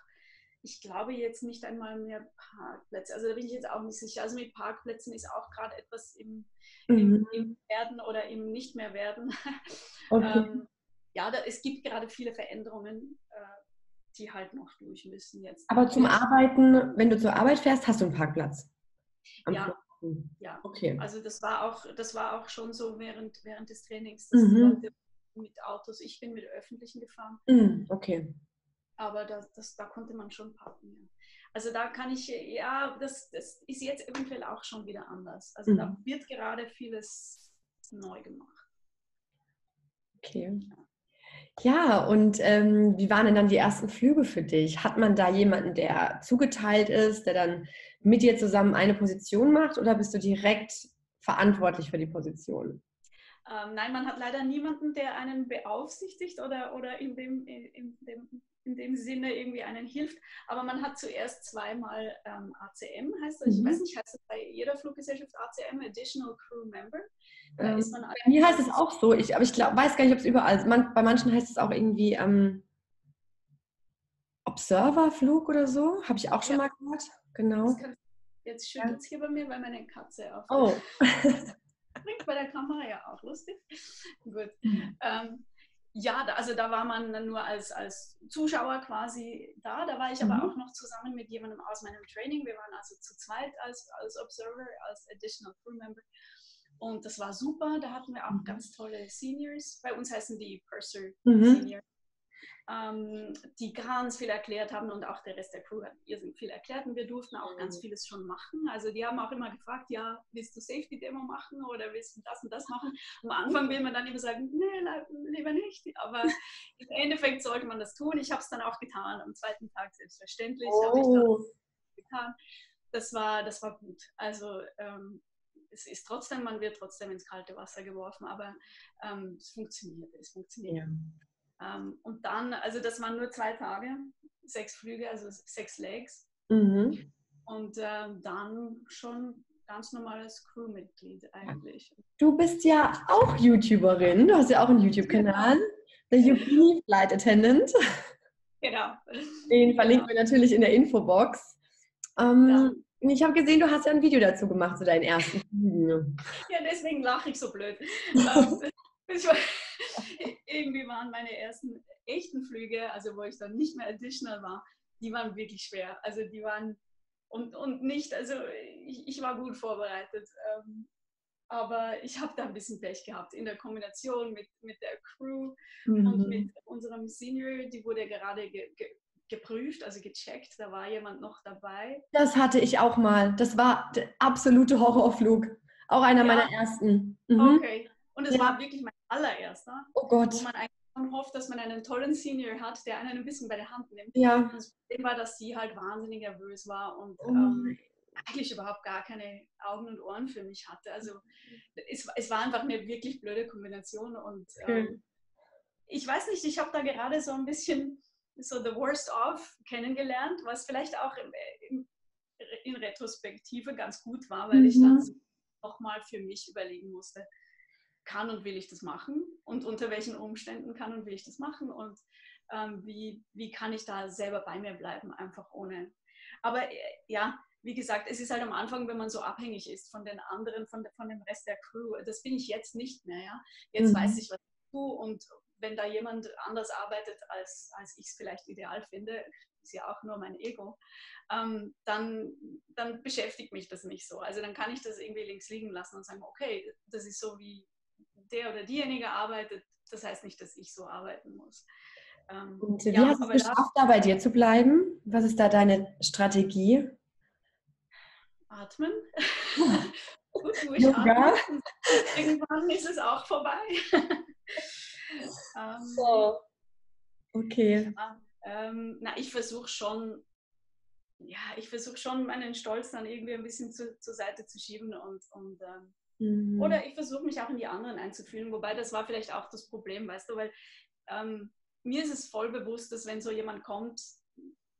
ich glaube, jetzt nicht einmal mehr Parkplätze. Also da bin ich jetzt auch nicht sicher. Also mit Parkplätzen ist auch gerade etwas im, mhm. im, im Werden oder im nicht mehr Werden. Okay. ähm, Ja, da, es gibt gerade viele Veränderungen, äh, die halt noch durch müssen jetzt. Aber zum Arbeiten, wenn du zur Arbeit fährst, hast du einen Parkplatz? Ja, ja. Okay. Also das war auch, das war auch schon so während, während des Trainings, dass mhm. die Leute mit Autos, ich bin mit Öffentlichen gefahren. Mhm. Okay. Aber das, das, da konnte man schon parken. Ja. Also da kann ich, ja, das, das ist jetzt eventuell auch schon wieder anders. Also mhm. da wird gerade vieles neu gemacht. Okay. Ja. Ja, und ähm, wie waren denn dann die ersten Flüge für dich? Hat man da jemanden, der zugeteilt ist, der dann mit dir zusammen eine Position macht, oder bist du direkt verantwortlich für die Position? Ähm, nein, man hat leider niemanden, der einen beaufsichtigt oder, oder in, dem, in, in, dem, in dem Sinne irgendwie einen hilft. Aber man hat zuerst zweimal ähm, A C M, heißt das. Mhm. Ich weiß nicht, heißt das bei jeder Fluggesellschaft A C M, Additional Crew Member? Da ist man bei mir heißt es auch so, ich, aber ich glaub, weiß gar nicht, ob es überall ist. Man, bei manchen heißt es auch irgendwie ähm, Observerflug oder so. Habe ich auch schon ja. mal gehört. Genau. Kann, jetzt schüttelt es hier bei mir, weil meine Katze auf. Oh. Bringt bei der Kamera ja auch lustig. Gut. Ähm, ja, da, also da war man dann nur als, als Zuschauer quasi da. Da war ich mhm. aber auch noch zusammen mit jemandem aus meinem Training. Wir waren also zu zweit als, als Observer, als Additional Crew Member. Und das war super, da hatten wir auch ganz tolle Seniors, bei uns heißen die Purser mhm. Seniors, ähm, die ganz viel erklärt haben, und auch der Rest der Crew hat irrsinnig viel erklärt, und wir durften auch mhm. ganz vieles schon machen. Also die haben auch immer gefragt, ja, willst du Safety-Demo machen oder willst du das und das machen? Am Anfang will man dann immer sagen, nee, lieber nicht, aber im Endeffekt sollte man das tun. Ich habe es dann auch getan, am zweiten Tag selbstverständlich oh. habe ich das getan. Das war, das war gut, also ähm, es ist trotzdem, man wird trotzdem ins kalte Wasser geworfen, aber ähm, es funktioniert, es funktioniert. Ja. Ähm, und dann, also das waren nur zwei Tage, sechs Flüge, also sechs Legs. Mhm. Und ähm, dann schon ganz normales Crewmitglied eigentlich. Du bist ja auch YouTuberin, du hast ja auch einen YouTube-Kanal, The YOGINI Flight Attendant. Genau. Den verlinken genau. wir natürlich in der Infobox. Ähm, ja. Ich habe gesehen, du hast ja ein Video dazu gemacht, zu deinen ersten Flügen. Ja, deswegen lache ich so blöd. Irgendwie waren meine ersten echten Flüge, also wo ich dann nicht mehr additional war, die waren wirklich schwer. Also die waren, und, und nicht, also ich, ich war gut vorbereitet, ähm, aber ich habe da ein bisschen Pech gehabt in der Kombination mit, mit der Crew mhm. und mit unserem Senior, die wurde gerade ge, ge, geprüft, also gecheckt, da war jemand noch dabei. Das hatte ich auch mal. Das war der absolute Horrorflug. Auch einer ja. meiner ersten. Mhm. Okay. Und es ja. war wirklich mein allererster. Oh Gott. Wo man eigentlich schon hofft, dass man einen tollen Senior hat, der einen ein bisschen bei der Hand nimmt. Ja. Und das Problem war, dass sie halt wahnsinnig nervös war und oh. ähm, eigentlich überhaupt gar keine Augen und Ohren für mich hatte. Also es, es war einfach eine wirklich blöde Kombination. Und ähm, mhm. ich weiß nicht, ich habe da gerade so ein bisschen so the worst of kennengelernt, was vielleicht auch in, in, in Retrospektive ganz gut war, weil mhm. ich dann nochmal für mich überlegen musste, kann und will ich das machen und unter welchen Umständen kann und will ich das machen und ähm, wie, wie kann ich da selber bei mir bleiben, einfach ohne. Aber äh, ja, wie gesagt, es ist halt am Anfang, wenn man so abhängig ist von den anderen, von, von dem Rest der Crew, das bin ich jetzt nicht mehr, ja. Jetzt mhm. weiß ich, was ich tue und wenn da jemand anders arbeitet, als, als ich es vielleicht ideal finde, ist ja auch nur mein Ego, ähm, dann, dann beschäftigt mich das nicht so. Also dann kann ich das irgendwie links liegen lassen und sagen, okay, das ist so, wie der oder diejenige arbeitet, das heißt nicht, dass ich so arbeiten muss. Ähm, und wie ja, hast du es geschafft, da bei dir zu bleiben? Was ist da deine Strategie? Atmen. Gut, ruhig atmen. Irgendwann ist es auch vorbei. ähm, so. Okay. Ähm, na, ich versuche schon, ja, ich versuche schon, meinen Stolz dann irgendwie ein bisschen zu, zur Seite zu schieben und, und ähm, mhm. oder ich versuche mich auch in die anderen einzufühlen, wobei das war vielleicht auch das Problem, weißt du, weil ähm, mir ist es voll bewusst, dass wenn so jemand kommt,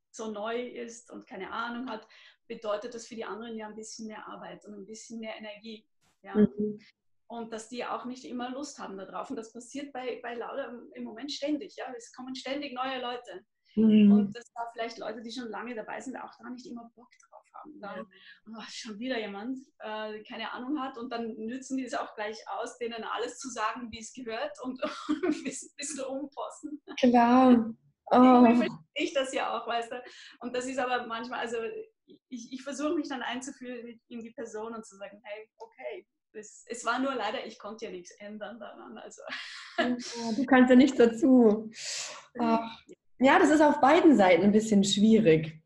so neu ist und keine Ahnung hat, bedeutet das für die anderen ja ein bisschen mehr Arbeit und ein bisschen mehr Energie. Ja. Mhm. Und dass die auch nicht immer Lust haben darauf. Und das passiert bei, bei Lauda im Moment ständig. Ja. Es kommen ständig neue Leute. Mhm. Und dass da vielleicht Leute, die schon lange dabei sind, auch da nicht immer Bock drauf haben. Dann ja. oh, schon wieder jemand, äh, keine Ahnung hat. Und dann nützen die es auch gleich aus, denen alles zu sagen, wie es gehört und ein bisschen umposten. Klar. Oh. Ich das ja auch, weißt du. Und das ist aber manchmal, also ich, ich versuche mich dann einzufühlen in die Person und zu sagen, hey, okay. Es, es war nur leider, ich konnte ja nichts ändern daran. Also. Du kannst ja nichts dazu. Ja, das ist auf beiden Seiten ein bisschen schwierig.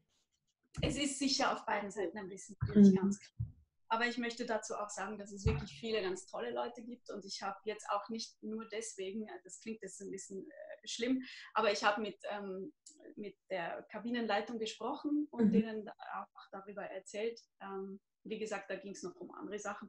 Es ist sicher auf beiden Seiten ein bisschen schwierig, mhm. ganz klar. Aber ich möchte dazu auch sagen, dass es wirklich viele ganz tolle Leute gibt und ich habe jetzt auch nicht nur deswegen, das klingt jetzt ein bisschen äh, schlimm, aber ich habe mit, ähm, mit der Kabinenleitung gesprochen und mhm. denen auch darüber erzählt, ähm, wie gesagt, da ging es noch um andere Sachen.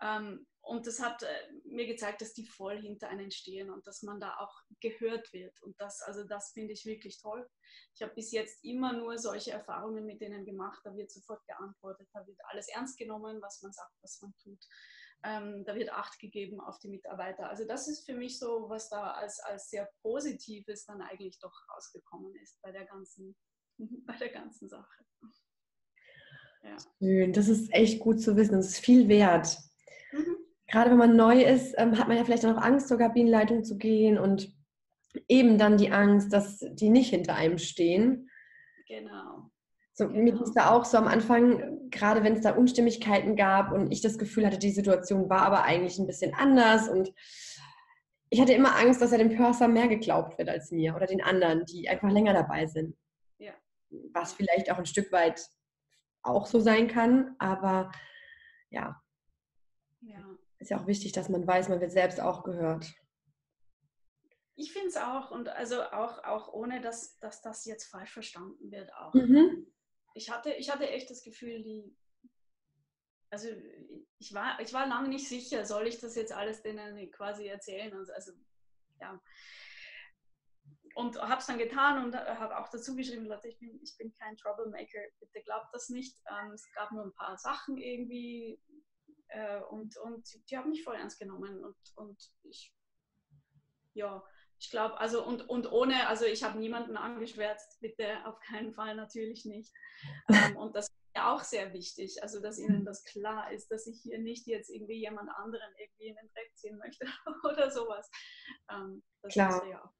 Ähm, und das hat äh, mir gezeigt, dass die voll hinter einem stehen und dass man da auch gehört wird. Und das, also das finde ich wirklich toll. Ich habe bis jetzt immer nur solche Erfahrungen mit denen gemacht. Da wird sofort geantwortet, da wird alles ernst genommen, was man sagt, was man tut. Ähm, da wird Acht gegeben auf die Mitarbeiter. Also das ist für mich so, was da als, als sehr Positives dann eigentlich doch rausgekommen ist bei der ganzen, bei der ganzen Sache. Ja. Schön, das ist echt gut zu wissen, das ist viel wert. Mhm. Gerade wenn man neu ist, ähm, hat man ja vielleicht auch Angst, zur Kabinenleitung zu gehen und eben dann die Angst, dass die nicht hinter einem stehen. Genau. So, genau. Mir ging es da auch so am Anfang, gerade wenn es da Unstimmigkeiten gab und ich das Gefühl hatte, die Situation war aber eigentlich ein bisschen anders und ich hatte immer Angst, dass er dem Purser mehr geglaubt wird als mir oder den anderen, die einfach länger dabei sind. Ja. Was vielleicht auch ein Stück weit auch so sein kann, aber ja. ja, ist ja auch wichtig, dass man weiß, man wird selbst auch gehört. Ich finde es auch und also auch, auch ohne, dass, dass das jetzt falsch verstanden wird auch. Mhm. Ich hatte, ich hatte echt das Gefühl, die, also ich war, ich war lange nicht sicher, soll ich das jetzt alles denen quasi erzählen? Also, also ja. Und habe es dann getan und habe auch dazu geschrieben, Leute, ich bin, ich bin kein Troublemaker, bitte glaubt das nicht. Ähm, es gab nur ein paar Sachen irgendwie äh, und, und die haben mich voll ernst genommen. Und, und ich, ja, ich glaube, also und, und ohne, also ich habe niemanden angeschwärzt, bitte, auf keinen Fall, natürlich nicht. Ähm, und das ist ja auch sehr wichtig, also dass ihnen das klar ist, dass ich hier nicht jetzt irgendwie jemand anderen irgendwie in den Dreck ziehen möchte oder sowas. Ähm, das klar. Ist ja auch.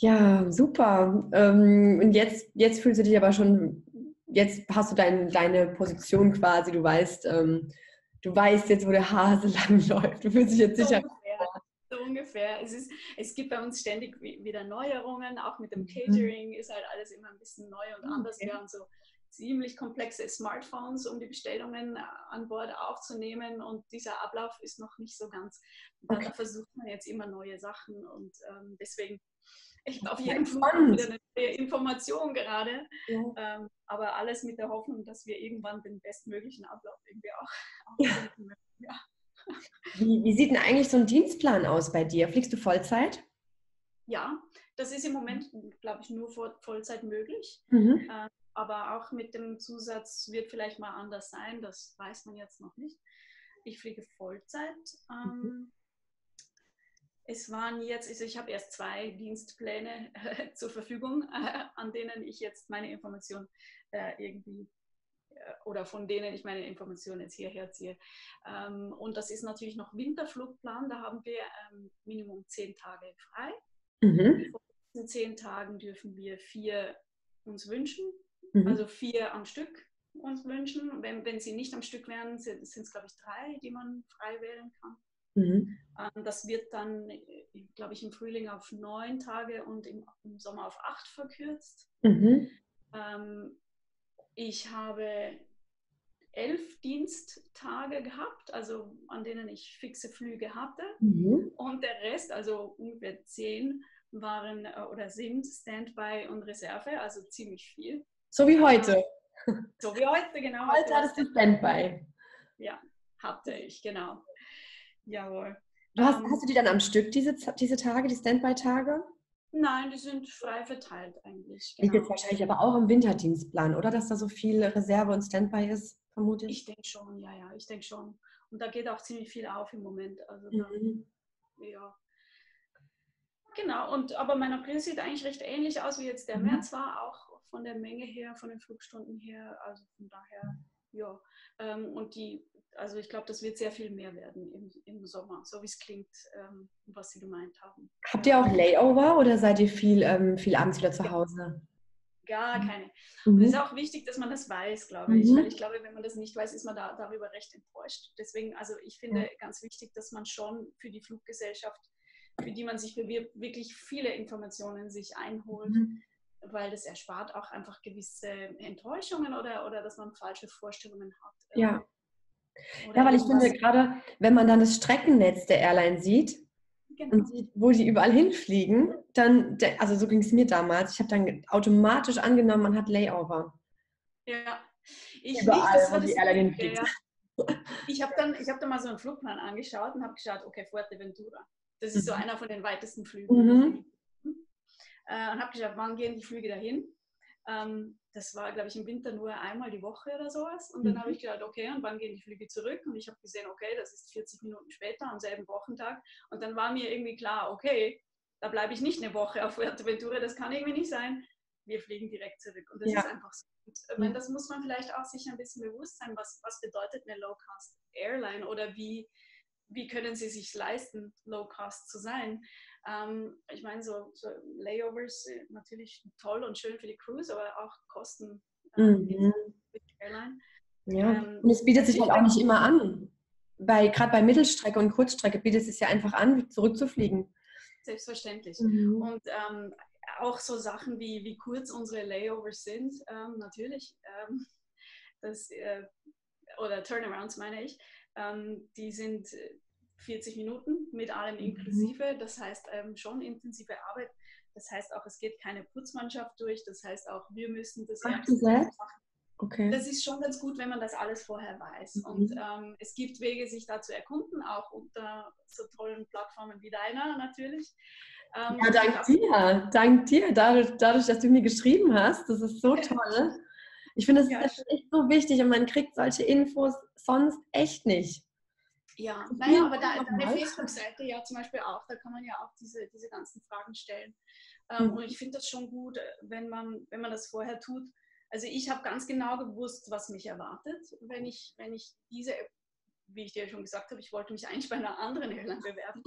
Ja, super. Ähm, und jetzt, jetzt fühlst du dich aber schon, jetzt hast du dein, deine Position quasi, du weißt, ähm, du weißt jetzt, wo der Hase langläuft. Du fühlst dich jetzt sicher. So ungefähr, so ungefähr. Es, ist, es gibt bei uns ständig wieder Neuerungen, auch mit dem Catering ist halt alles immer ein bisschen neu und anders. Okay. Wir haben so ziemlich komplexe Smartphones, um die Bestellungen an Bord aufzunehmen, und dieser Ablauf ist noch nicht so ganz. Da okay. versucht man jetzt immer neue Sachen, und ähm, deswegen echt auf jeden Fall wieder eine neue Information gerade, ja. ähm, aber alles mit der Hoffnung, dass wir irgendwann den bestmöglichen Ablauf irgendwie auch, auch ja. finden möchten. Ja. Wie, wie sieht denn eigentlich so ein Dienstplan aus bei dir? Fliegst du Vollzeit? Ja, das ist im Moment, glaube ich, nur Vollzeit möglich. Mhm. Ähm, aber auch mit dem Zusatz wird vielleicht mal anders sein, das weiß man jetzt noch nicht. Ich fliege Vollzeit. Ähm, mhm. Es waren jetzt, also ich habe erst zwei Dienstpläne äh, zur Verfügung, äh, an denen ich jetzt meine Information äh, irgendwie oder von denen ich meine Informationen jetzt hierher ziehe. Ähm, und das ist natürlich noch Winterflugplan, da haben wir ähm, Minimum zehn Tage frei. Mhm. Vor diesen zehn Tagen dürfen wir vier uns wünschen, mhm. also vier am Stück uns wünschen. Wenn, wenn sie nicht am Stück wären, sind es, glaube ich, drei, die man frei wählen kann. Mhm. Ähm, das wird dann, glaube ich, im Frühling auf neun Tage und im, im Sommer auf acht verkürzt. Mhm. Ähm, Ich habe elf Diensttage gehabt, also an denen ich fixe Flüge hatte. Mhm. Und der Rest, also ungefähr zehn, waren oder sind Standby und Reserve, also ziemlich viel. So wie heute. So wie heute, genau. Heute hattest du Standby. Ja, hatte ich, genau. Jawohl. Du hast, um, hast du die dann am Stück, diese, diese Tage, die Standby-Tage? Nein, die sind frei verteilt eigentlich. Genau. Liegt jetzt wahrscheinlich aber auch im Winterdienstplan, oder? Dass da so viel Reserve und Standby ist, vermute ich. Ich denke schon, ja, ja, ich denke schon. Und da geht auch ziemlich viel auf im Moment. Also dann, mhm. ja. Genau, und, aber mein April sieht eigentlich recht ähnlich aus, wie jetzt der mhm. März war, auch von der Menge her, von den Flugstunden her. Also von daher, ja. Ähm, und die, also ich glaube, das wird sehr viel mehr werden im, im Sommer, so wie es klingt, ähm, was Sie gemeint haben. Habt ihr auch Layover oder seid ihr viel, ähm, viel abends wieder zu Hause? Gar keine. Mhm. Und es ist auch wichtig, dass man das weiß, glaube mhm. ich. Weil ich glaube, wenn man das nicht weiß, ist man da, darüber recht enttäuscht. Deswegen, also ich finde ja. ganz wichtig, dass man schon für die Fluggesellschaft, für die man sich bewirbt, wirklich viele Informationen sich einholt. Mhm. Weil das erspart auch einfach gewisse Enttäuschungen oder, oder dass man falsche Vorstellungen hat. Ja. Oder ja, weil ich finde, gerade wenn man dann das Streckennetz der Airline sieht genau. und sieht, wo die überall hinfliegen, dann, also so ging es mir damals, ich habe dann automatisch angenommen, man hat Layover. Ja, ich überall, nicht, das war das die Airline hinfliegt. Ja. Ich habe dann, hab dann mal so einen Flugplan angeschaut und habe geschaut, okay, Fuerteventura, das ist mhm. so einer von den weitesten Flügen. Mhm. Und habe geschaut, wann gehen die Flüge dahin? Das war, glaube ich, im Winter nur einmal die Woche oder sowas. Und dann mhm. habe ich gedacht, okay, und wann gehen die Flüge zurück? Und ich habe gesehen, okay, das ist vierzig Minuten später, am selben Wochentag. Und dann war mir irgendwie klar, okay, da bleibe ich nicht eine Woche auf Fuerteventura, das kann irgendwie nicht sein. Wir fliegen direkt zurück. Und das ja. ist einfach so. Und mhm. das muss man vielleicht auch sich ein bisschen bewusst sein, was, was bedeutet eine Low-Cost-Airline oder wie, wie können sie sich leisten, Low-Cost zu sein. Ähm, ich meine, so, so Layovers sind natürlich toll und schön für die Crews, aber auch Kosten äh, mhm. für die Airline. Ja. Ähm, und es bietet sich halt auch nicht immer an. Bei, gerade bei Mittelstrecke und Kurzstrecke bietet es sich ja einfach an, zurückzufliegen. Selbstverständlich. Mhm. Und ähm, auch so Sachen wie, wie kurz unsere Layovers sind, ähm, natürlich. Ähm, das, äh, oder Turnarounds meine ich. Ähm, die sind vierzig Minuten mit allem inklusive, das heißt ähm, schon intensive Arbeit, das heißt auch, es geht keine Putzmannschaft durch, das heißt auch, wir müssen das machen. Okay. Das ist schon ganz gut, wenn man das alles vorher weiß mhm. und ähm, es gibt Wege, sich da zu erkunden, auch unter so tollen Plattformen wie deiner natürlich. Ähm, ja, dank dir, dank dir, dadurch, dadurch, dass du mir geschrieben hast, das ist so toll. Ich finde, das ja, ist echt so wichtig und man kriegt solche Infos sonst echt nicht. Ja, naja, aber da, deine Facebook-Seite ja zum Beispiel auch, da kann man ja auch diese, diese ganzen Fragen stellen. Ähm, mhm. Und ich finde das schon gut, wenn man, wenn man das vorher tut. Also ich habe ganz genau gewusst, was mich erwartet, wenn ich, wenn ich diese, wie ich dir schon gesagt habe, ich wollte mich eigentlich bei einer anderen Airline bewerben.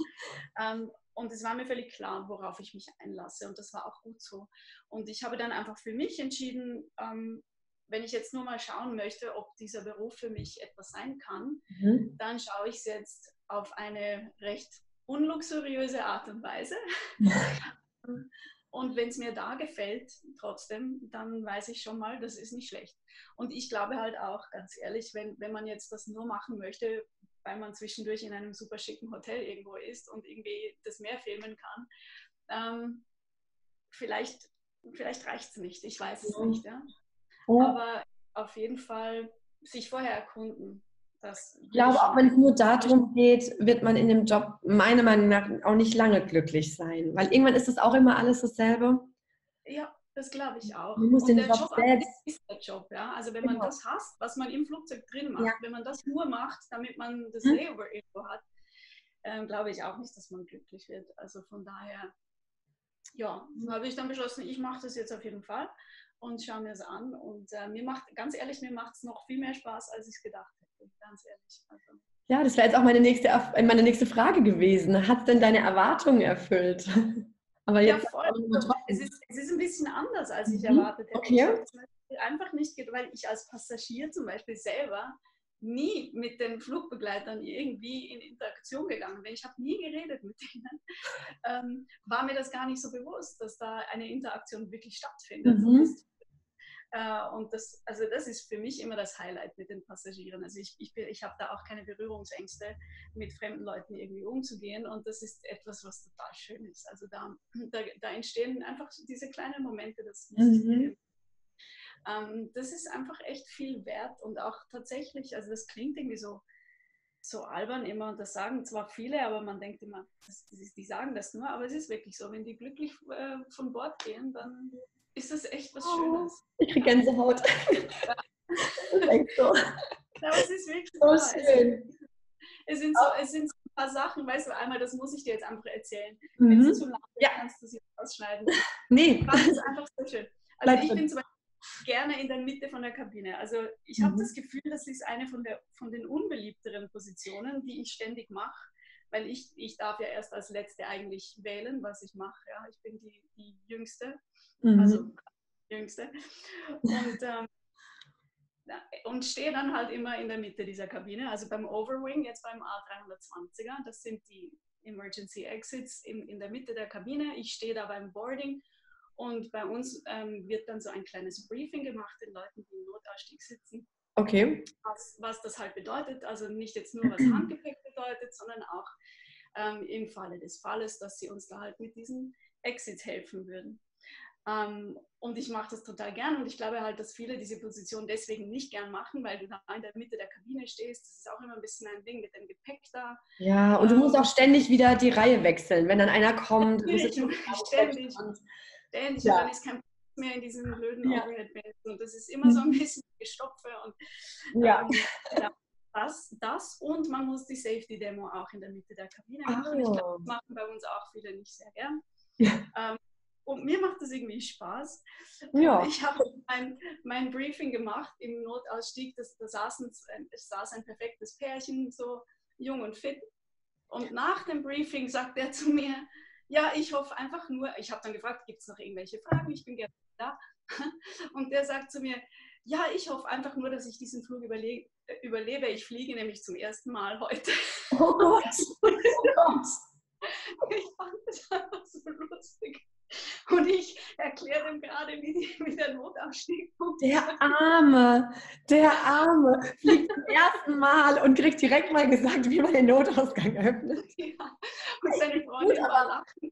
ähm, und es war mir völlig klar, worauf ich mich einlasse und das war auch gut so. Und ich habe dann einfach für mich entschieden, ähm, wenn ich jetzt nur mal schauen möchte, ob dieser Beruf für mich etwas sein kann, mhm. dann schaue ich jetzt auf eine recht unluxuriöse Art und Weise. Und wenn es mir da gefällt, trotzdem, dann weiß ich schon mal, das ist nicht schlecht. Und ich glaube halt auch, ganz ehrlich, wenn, wenn man jetzt das nur machen möchte, weil man zwischendurch in einem super schicken Hotel irgendwo ist und irgendwie das Meer filmen kann, ähm, vielleicht, vielleicht reicht es nicht, ich weiß es nicht. Ja? Ja. Aber auf jeden Fall sich vorher erkunden. Das ich glaube, auch wenn es nur darum geht, wird man in dem Job meiner Meinung nach auch nicht lange glücklich sein. Weil irgendwann ist es auch immer alles dasselbe. Ja, das glaube ich auch. Man muss und den der Job, Job selbst. Ist der Job, ja? Also wenn genau. man das hasst, was man im Flugzeug drin macht, ja. wenn man das nur macht, damit man das hm. Layover irgendwo hat, äh, glaube ich auch nicht, dass man glücklich wird. Also von daher, ja, so habe ich dann beschlossen, ich mache das jetzt auf jeden Fall und schaue mir das an. Und äh, mir macht, ganz ehrlich, mir macht es noch viel mehr Spaß, als ich es gedacht habe. Ganz ehrlich. Also. Ja, das wäre jetzt auch meine nächste, meine nächste Frage gewesen. Hat es denn deine Erwartungen erfüllt? Aber jetzt ja, voll. Es, ist, es ist ein bisschen anders, als mhm. ich erwartet hätte. Okay. Ich einfach nicht, weil ich als Passagier zum Beispiel selber nie mit den Flugbegleitern irgendwie in Interaktion gegangen bin. Ich habe nie geredet mit denen. Ähm, war mir das gar nicht so bewusst, dass da eine Interaktion wirklich stattfindet. Mhm. Und das, also das ist für mich immer das Highlight mit den Passagieren. Also ich, ich, ich habe da auch keine Berührungsängste, mit fremden Leuten irgendwie umzugehen. Und das ist etwas, was total schön ist. Also da, da, da entstehen einfach diese kleinen Momente. Das, mhm. ähm, das ist einfach echt viel wert. Und auch tatsächlich, also das klingt irgendwie so, so albern immer. Und das sagen zwar viele, aber man denkt immer, das, das ist, die sagen das nur. Aber es ist wirklich so, wenn die glücklich äh, von Bord gehen, dann... ist das echt was Schönes. Ich kriege Gänsehaut. Ja. Das ist echt so. Aber es ist wirklich so schön. Es sind so, es sind so ein paar Sachen, weißt du, einmal, das muss ich dir jetzt einfach erzählen. Mhm. Wenn es zu lang ist, ja. kannst du es jetzt ausschneiden. Nee. Das ist einfach so schön. Also Bleib ich drin. bin zum Beispiel gerne in der Mitte von der Kabine. Also ich mhm. habe das Gefühl, das ist eine von, der, von den unbeliebteren Positionen, die ich ständig mache. Weil ich, ich darf ja erst als Letzte eigentlich wählen, was ich mache. Ja, ich bin die, die Jüngste, mhm. also die Jüngste. Und, ähm, und stehe dann halt immer in der Mitte dieser Kabine. Also beim Overwing, jetzt beim A dreihundertzwanziger, das sind die Emergency Exits in, in der Mitte der Kabine. Ich stehe da beim Boarding und bei uns ähm, wird dann so ein kleines Briefing gemacht den Leuten, die im Notausstieg sitzen. Okay. Was, was das halt bedeutet, also nicht jetzt nur, was Handgepäck bedeutet, sondern auch ähm, im Falle des Falles, dass sie uns da halt mit diesen Exits helfen würden. Ähm, und ich mache das total gern und ich glaube halt, dass viele diese Position deswegen nicht gern machen, weil du da in der Mitte der Kabine stehst. Das ist auch immer ein bisschen ein Ding mit dem Gepäck da. Ja, und ähm, du musst auch ständig wieder die Reihe wechseln, wenn dann einer kommt. Natürlich, du musst ständig, ständig, ja. und dann ist kein mehr in diesen blöden ja. Overhead-Bands und das ist immer so ein bisschen Gestopfe und ja. ähm, das, das und man muss die Safety-Demo auch in der Mitte der Kabine machen. Oh. Ich glaube, das machen bei uns auch viele nicht sehr gern. Ja. Ähm, und mir macht das irgendwie Spaß. Ja. Ich habe mein, mein Briefing gemacht im Notausstieg, das, da saßen, es saß ein perfektes Pärchen, so jung und fit und nach dem Briefing sagt er zu mir, ja, ich hoffe einfach nur, ich habe dann gefragt, gibt es noch irgendwelche Fragen, ich bin gerne da. Und der sagt zu mir, ja, ich hoffe einfach nur, dass ich diesen Flug überlebe, überlebe. Ich fliege nämlich zum ersten Mal heute. Oh Gott! Ich fand das einfach so lustig. Und ich erkläre dem gerade, wie, die, wie der Notausstieg funktioniert. Der Arme, der Arme fliegt zum ersten Mal und kriegt direkt mal gesagt, wie man den Notausgang öffnet. Ja. Und seine Freundin war lachen.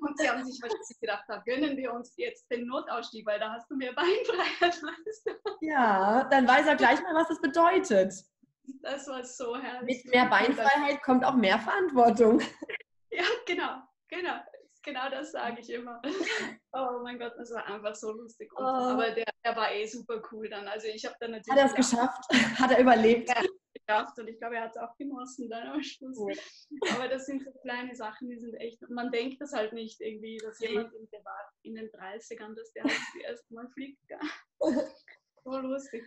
Und sie haben sich wahrscheinlich gedacht, da gönnen wir uns jetzt den Notausstieg, weil da hast du mehr Beinfreiheit. Weißt du? Ja, dann weiß er gleich mal, was das bedeutet. Das war so herrlich. Mit mehr Beinfreiheit kommt auch mehr Verantwortung. Ja, genau, genau. Genau das sage ich immer. Oh mein Gott, das war einfach so lustig. Und, oh. Aber der, der war eh super cool dann. Also ich habe dann natürlich... Hat er es geschafft? Hat er überlebt? Er hat es geschafft und ich glaube, er hat es auch genossen dann am Schluss. Oh. Aber das sind so kleine Sachen, die sind echt... Man denkt das halt nicht irgendwie, dass jemand in, der war in den dreißigern, dass der halt das erste Mal fliegt. Ja. So lustig.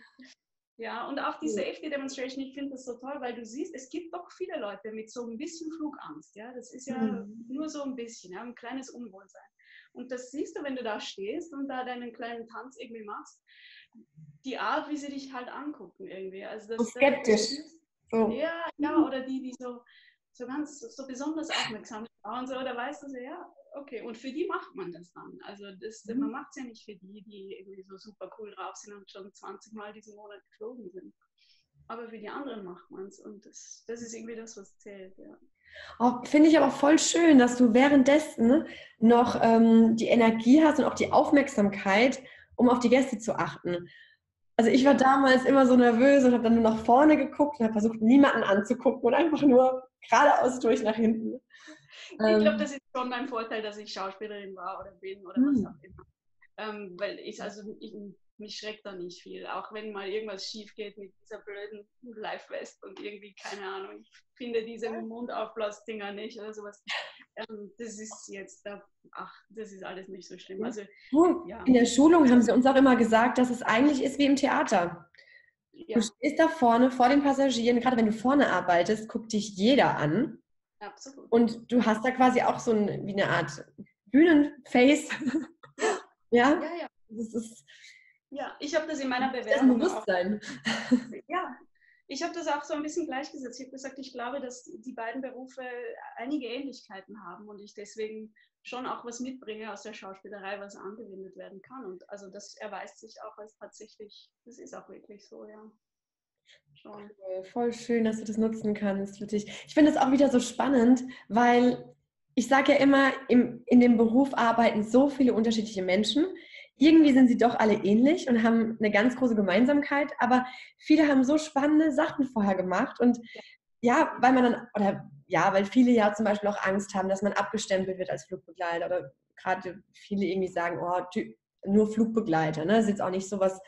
Ja, und auch die Safety Demonstration, ich finde das so toll, weil du siehst, es gibt doch viele Leute mit so ein bisschen Flugangst, ja, das ist ja mhm. nur so ein bisschen, ja? Ein kleines Unwohlsein. Und das siehst du, wenn du da stehst und da deinen kleinen Tanz irgendwie machst, die Art, wie sie dich halt angucken irgendwie. Also das, so skeptisch. Das, ja, ja, oder die, die so so ganz so besonders aufmerksam und so, da weißt du so, ja, okay. Und für die macht man das dann. Also das, mhm. man macht es ja nicht für die, die irgendwie so super cool drauf sind und schon zwanzig Mal diesen Monat geflogen sind. Aber für die anderen macht man es. Und das, das ist irgendwie das, was zählt, ja. Oh, finde ich aber voll schön, dass du währenddessen noch ähm, die Energie hast und auch die Aufmerksamkeit, um auf die Gäste zu achten. Also ich war damals immer so nervös und habe dann nur nach vorne geguckt und habe versucht, niemanden anzugucken und einfach nur geradeaus durch nach hinten. Ich ähm, glaube, das ist schon mein Vorteil, dass ich Schauspielerin war oder bin oder was auch immer. Ähm, weil ich, also ich, mich schreckt da nicht viel. Auch wenn mal irgendwas schief geht mit dieser blöden Live-West und irgendwie, keine Ahnung, ich finde diese Mundaufblasdinger nicht oder sowas. Ähm, das ist jetzt, ach, das ist alles nicht so schlimm. Also, ja. In der Schulung haben sie uns auch immer gesagt, dass es eigentlich ist wie im Theater. Ja. Du stehst da vorne, vor den Passagieren, gerade wenn du vorne arbeitest, guckt dich jeder an. Absolut. Und du hast da quasi auch so ein, wie eine Art Bühnenface. Ja? Ja, ja. Das ist, ja, ich habe das in meiner Bewerbung. Das ist ein Bewusstsein. Auch, ja, ich habe das auch so ein bisschen gleichgesetzt. Ich habe gesagt, ich glaube, dass die beiden Berufe einige Ähnlichkeiten haben und ich deswegen schon auch was mitbringe aus der Schauspielerei, was angewendet werden kann. Und also das erweist sich auch als tatsächlich, das ist auch wirklich so, ja. Schon. Cool, voll schön, dass du das nutzen kannst für dich. Ich finde das auch wieder so spannend, weil ich sage ja immer, im, in dem Beruf arbeiten so viele unterschiedliche Menschen. Irgendwie sind sie doch alle ähnlich und haben eine ganz große Gemeinsamkeit, aber viele haben so spannende Sachen vorher gemacht und ja, weil man dann, oder ja, weil viele ja zum Beispiel auch Angst haben, dass man abgestempelt wird als Flugbegleiter oder gerade viele irgendwie sagen, oh, nur Flugbegleiter, ne? Das ist jetzt auch nicht so was,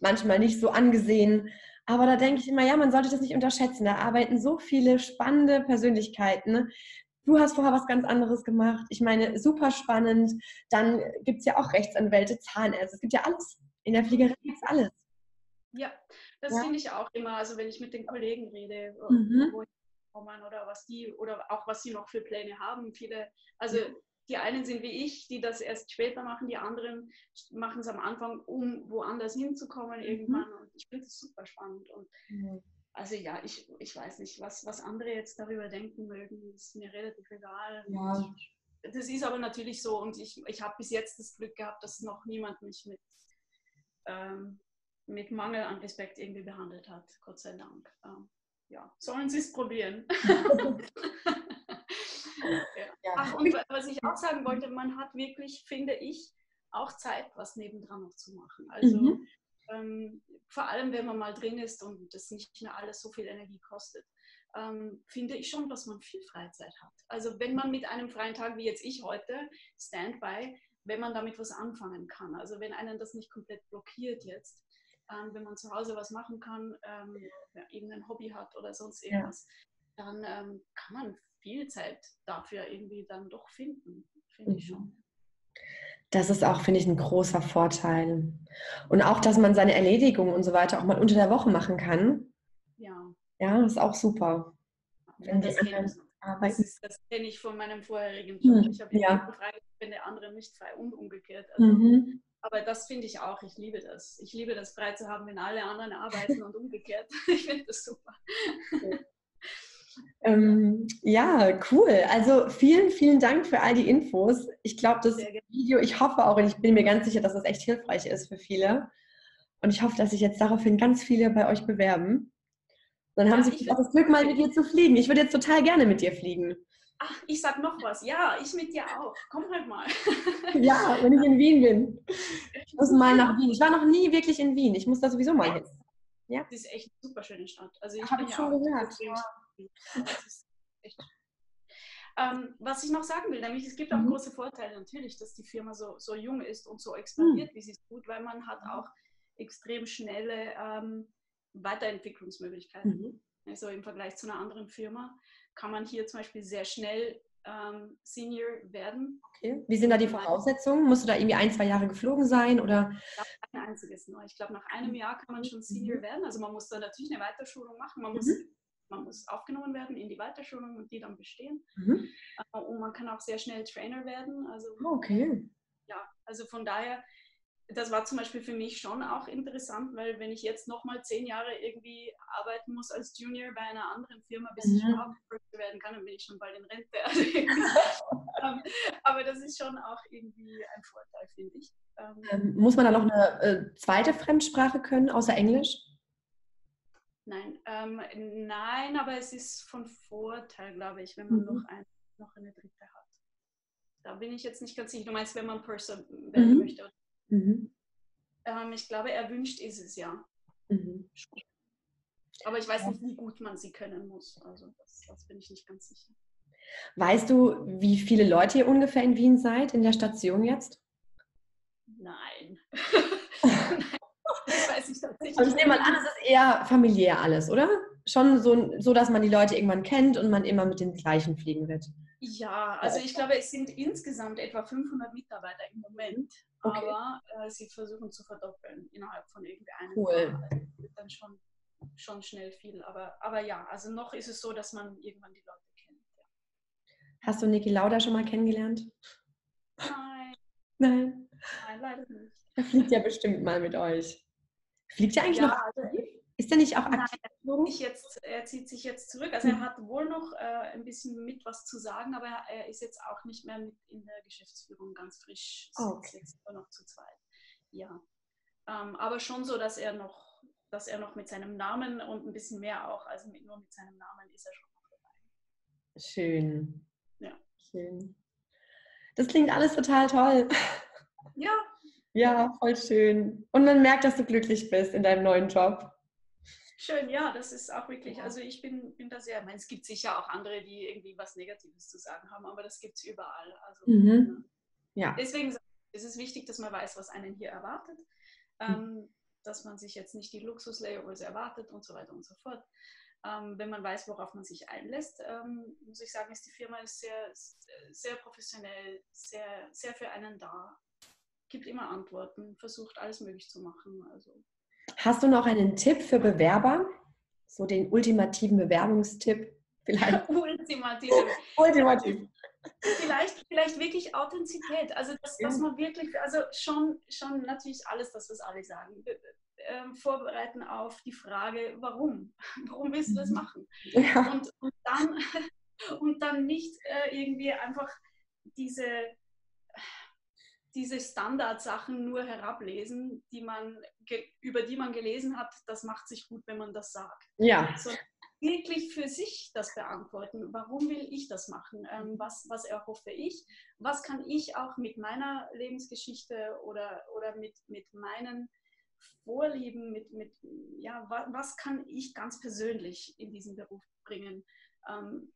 manchmal nicht so angesehen, aber da denke ich immer, ja, man sollte das nicht unterschätzen, da arbeiten so viele spannende Persönlichkeiten, ne? Du hast vorher was ganz anderes gemacht. Ich meine, super spannend. Dann gibt es ja auch Rechtsanwälte, Zahnärzte. Es gibt ja alles. In der Fliegerei gibt es alles. Ja, das ja. finde ich auch immer. Also wenn ich mit den Kollegen rede, mhm. wo die kommen oder was die, oder auch was sie noch für Pläne haben. Viele, also mhm. die einen sind wie ich, die das erst später machen. Die anderen machen es am Anfang, um woanders hinzukommen mhm. irgendwann. Und ich finde es super spannend. Und mhm. also ja, ich, ich weiß nicht, was, was andere jetzt darüber denken mögen, ist mir relativ egal. Ja. Das ist aber natürlich so und ich, ich habe bis jetzt das Glück gehabt, dass noch niemand mich mit, ähm, mit Mangel an Respekt irgendwie behandelt hat, Gott sei Dank. Ähm, ja, sollen sie es probieren. ja. Ach, und was ich auch sagen wollte, man hat wirklich, finde ich, auch Zeit, was nebendran noch zu machen. Also mhm. Ähm, vor allem, wenn man mal drin ist und das nicht mehr alles so viel Energie kostet, ähm, finde ich schon, dass man viel Freizeit hat. Also wenn man mit einem freien Tag, wie jetzt ich heute, Standby, wenn man damit was anfangen kann. Also wenn einen das nicht komplett blockiert jetzt, ähm, wenn man zu Hause was machen kann, ähm, ja, eben ein Hobby hat oder sonst irgendwas, ja. dann ähm, kann man viel Zeit dafür irgendwie dann doch finden, finde mhm. ich schon. Das ist auch, finde ich, ein großer Vorteil. Und auch, dass man seine Erledigungen und so weiter auch mal unter der Woche machen kann. Ja. Ja, das ist auch super. Ja, das, das, ist, das kenne ich von meinem vorherigen Job. Hm. Ich habe ja. frei, wenn der andere nicht frei und umgekehrt. Also, mhm. aber das finde ich auch. Ich liebe das. Ich liebe das, frei zu haben, wenn alle anderen arbeiten und umgekehrt. Ich finde das super. Okay. Ähm, ja, cool. Also vielen, vielen Dank für all die Infos. Ich glaube, das Video, ich hoffe auch und ich bin mir ganz sicher, dass das echt hilfreich ist für viele. Und ich hoffe, dass sich jetzt daraufhin ganz viele bei euch bewerben. Dann haben ja, sie auch das Glück, mal mit dir zu fliegen. Ich würde jetzt total gerne mit dir fliegen. Ach, ich sag noch was. Ja, ich mit dir auch. Komm halt mal. Ja, wenn ich in Wien bin. Ich muss mal nach Wien. Ich war noch nie wirklich in Wien. Ich muss da sowieso mal hin. Ja. Das ist echt eine super schöne Stadt. Also ich habe ja schon gehört. Das ist echt. Ähm, was ich noch sagen will, nämlich es gibt auch mhm. große Vorteile natürlich, dass die Firma so, so jung ist und so expandiert, mhm. wie sie es tut, weil man hat auch extrem schnelle ähm, Weiterentwicklungsmöglichkeiten. Mhm. Also im Vergleich zu einer anderen Firma kann man hier zum Beispiel sehr schnell ähm, Senior werden. Okay. Wie sind da die Voraussetzungen? Musst du da irgendwie ein, zwei Jahre geflogen sein? Oder? Ein einziges nur. Ich glaube, nach einem Jahr kann man schon Senior mhm. werden. Also man muss da natürlich eine Weiterschulung machen. Man mhm. muss Man muss aufgenommen werden in die Weiterschulung und die dann bestehen. Mhm. Und man kann auch sehr schnell Trainer werden. Also, okay. Ja, also von daher das war zum Beispiel für mich schon auch interessant, weil wenn ich jetzt nochmal zehn Jahre irgendwie arbeiten muss als Junior bei einer anderen Firma, bis mhm. ich überhaupt Purser werden kann, dann bin ich schon bald in Rente. Aber das ist schon auch irgendwie ein Vorteil, finde ich. Ähm, muss man dann noch eine äh, zweite Fremdsprache können, außer Englisch? Nein, ähm, nein, aber es ist von Vorteil, glaube ich, wenn man mhm. noch, ein, noch eine dritte hat. Da bin ich jetzt nicht ganz sicher. Du meinst, wenn man Purser werden mhm. möchte? Mhm. Ähm, ich glaube, erwünscht ist es ja. Mhm. Aber ich weiß nicht, wie gut man sie können muss. Also das, das bin ich nicht ganz sicher. Weißt du, wie viele Leute ihr ungefähr in Wien seid, in der Station jetzt? Nein. Nein. Das weiß ich tatsächlich. Also ich nehme mal an, es ist eher familiär alles, oder? Schon so, so, dass man die Leute irgendwann kennt und man immer mit den gleichen fliegen wird. Ja, also ich glaube, es sind insgesamt etwa fünfhundert Mitarbeiter im Moment, okay. aber äh, sie versuchen zu verdoppeln innerhalb von irgendeinem cool. Jahr. Das wird dann schon, schon schnell viel. Aber, aber ja, also noch ist es so, dass man irgendwann die Leute kennt. Ja. Hast du Niki Lauda schon mal kennengelernt? Nein. Nein. Nein, leider nicht. Er fliegt ja bestimmt mal mit euch. Fliegt er eigentlich ja, noch? Also ist er nicht auch aktiv? Nein, er, jetzt, er zieht sich jetzt zurück. Also er hat wohl noch äh, ein bisschen mit was zu sagen, aber er ist jetzt auch nicht mehr mit in der Geschäftsführung ganz frisch. Oh, okay. Jetzt nur noch zu zweit. Ja. Ähm, aber schon so, dass er noch, dass er noch mit seinem Namen und ein bisschen mehr auch, also mit, nur mit seinem Namen ist er schon noch dabei. Schön. Ja. Schön. Das klingt alles total toll. Ja. Ja, voll schön. Und man merkt, dass du glücklich bist in deinem neuen Job. Schön, ja, das ist auch wirklich, also ich bin, bin da sehr, ich meine, es gibt sicher auch andere, die irgendwie was Negatives zu sagen haben, aber das gibt es überall. Also, mhm. ja. Deswegen ist es wichtig, dass man weiß, was einen hier erwartet, ähm, dass man sich jetzt nicht die Luxus-Layovers erwartet und so weiter und so fort. Ähm, wenn man weiß, worauf man sich einlässt, ähm, muss ich sagen, ist die Firma ist sehr, sehr professionell, sehr, sehr für einen da. Gibt immer Antworten, versucht alles möglich zu machen. Also. Hast du noch einen Tipp für Bewerber? So den ultimativen Bewerbungstipp? Vielleicht. Ultimativ. Ultimativ. Vielleicht, vielleicht wirklich Authentizität. Also dass, ja. dass man wirklich, also schon, schon natürlich alles, das was alle sagen. Ähm, vorbereiten auf die Frage, warum? Warum willst du das machen? Ja. Und, und, dann, und dann nicht äh, irgendwie einfach diese... diese Standardsachen nur herablesen, die man über die man gelesen hat, das macht sich gut, wenn man das sagt. Ja. Also wirklich für sich das beantworten. Warum will ich das machen? Ähm, was, was erhoffe ich? Was kann ich auch mit meiner Lebensgeschichte oder, oder mit, mit meinen Vorlieben, mit, mit, ja, was, was kann ich ganz persönlich in diesen Beruf bringen? Ähm,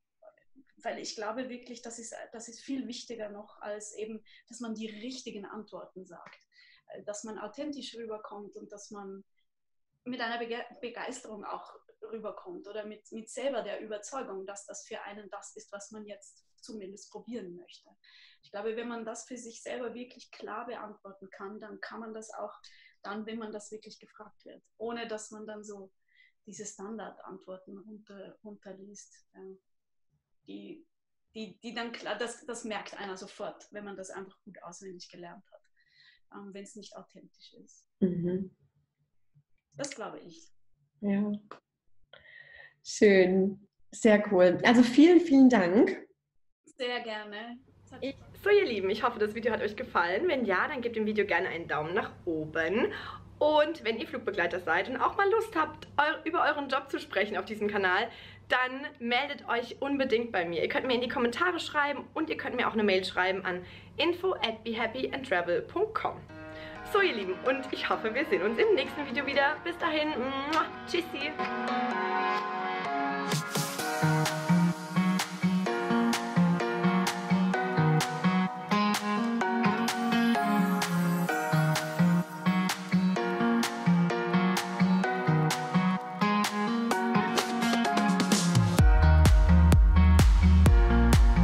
Weil ich glaube wirklich, das ist, das ist viel wichtiger noch, als eben, dass man die richtigen Antworten sagt. Dass man authentisch rüberkommt und dass man mit einer Bege Begeisterung auch rüberkommt oder mit, mit selber der Überzeugung, dass das für einen das ist, was man jetzt zumindest probieren möchte. Ich glaube, wenn man das für sich selber wirklich klar beantworten kann, dann kann man das auch dann, wenn man das wirklich gefragt wird, ohne dass man dann so diese Standardantworten runter, runterliest. Ja. Die, die, die dann klar, das, das merkt einer sofort, wenn man das einfach gut auswendig gelernt hat, ähm, wenn es nicht authentisch ist. Mhm. Das glaube ich. Ja. Schön. Sehr cool. Also vielen, vielen Dank. Sehr gerne. So ihr Lieben, ich hoffe, das Video hat euch gefallen. Wenn ja, dann gebt dem Video gerne einen Daumen nach oben. Und wenn ihr Flugbegleiter seid und auch mal Lust habt, eur, über euren Job zu sprechen auf diesem Kanal, dann meldet euch unbedingt bei mir. Ihr könnt mir in die Kommentare schreiben und ihr könnt mir auch eine Mail schreiben an info at behappyandtravel punkt com. So ihr Lieben, und ich hoffe, wir sehen uns im nächsten Video wieder. Bis dahin, tschüssi!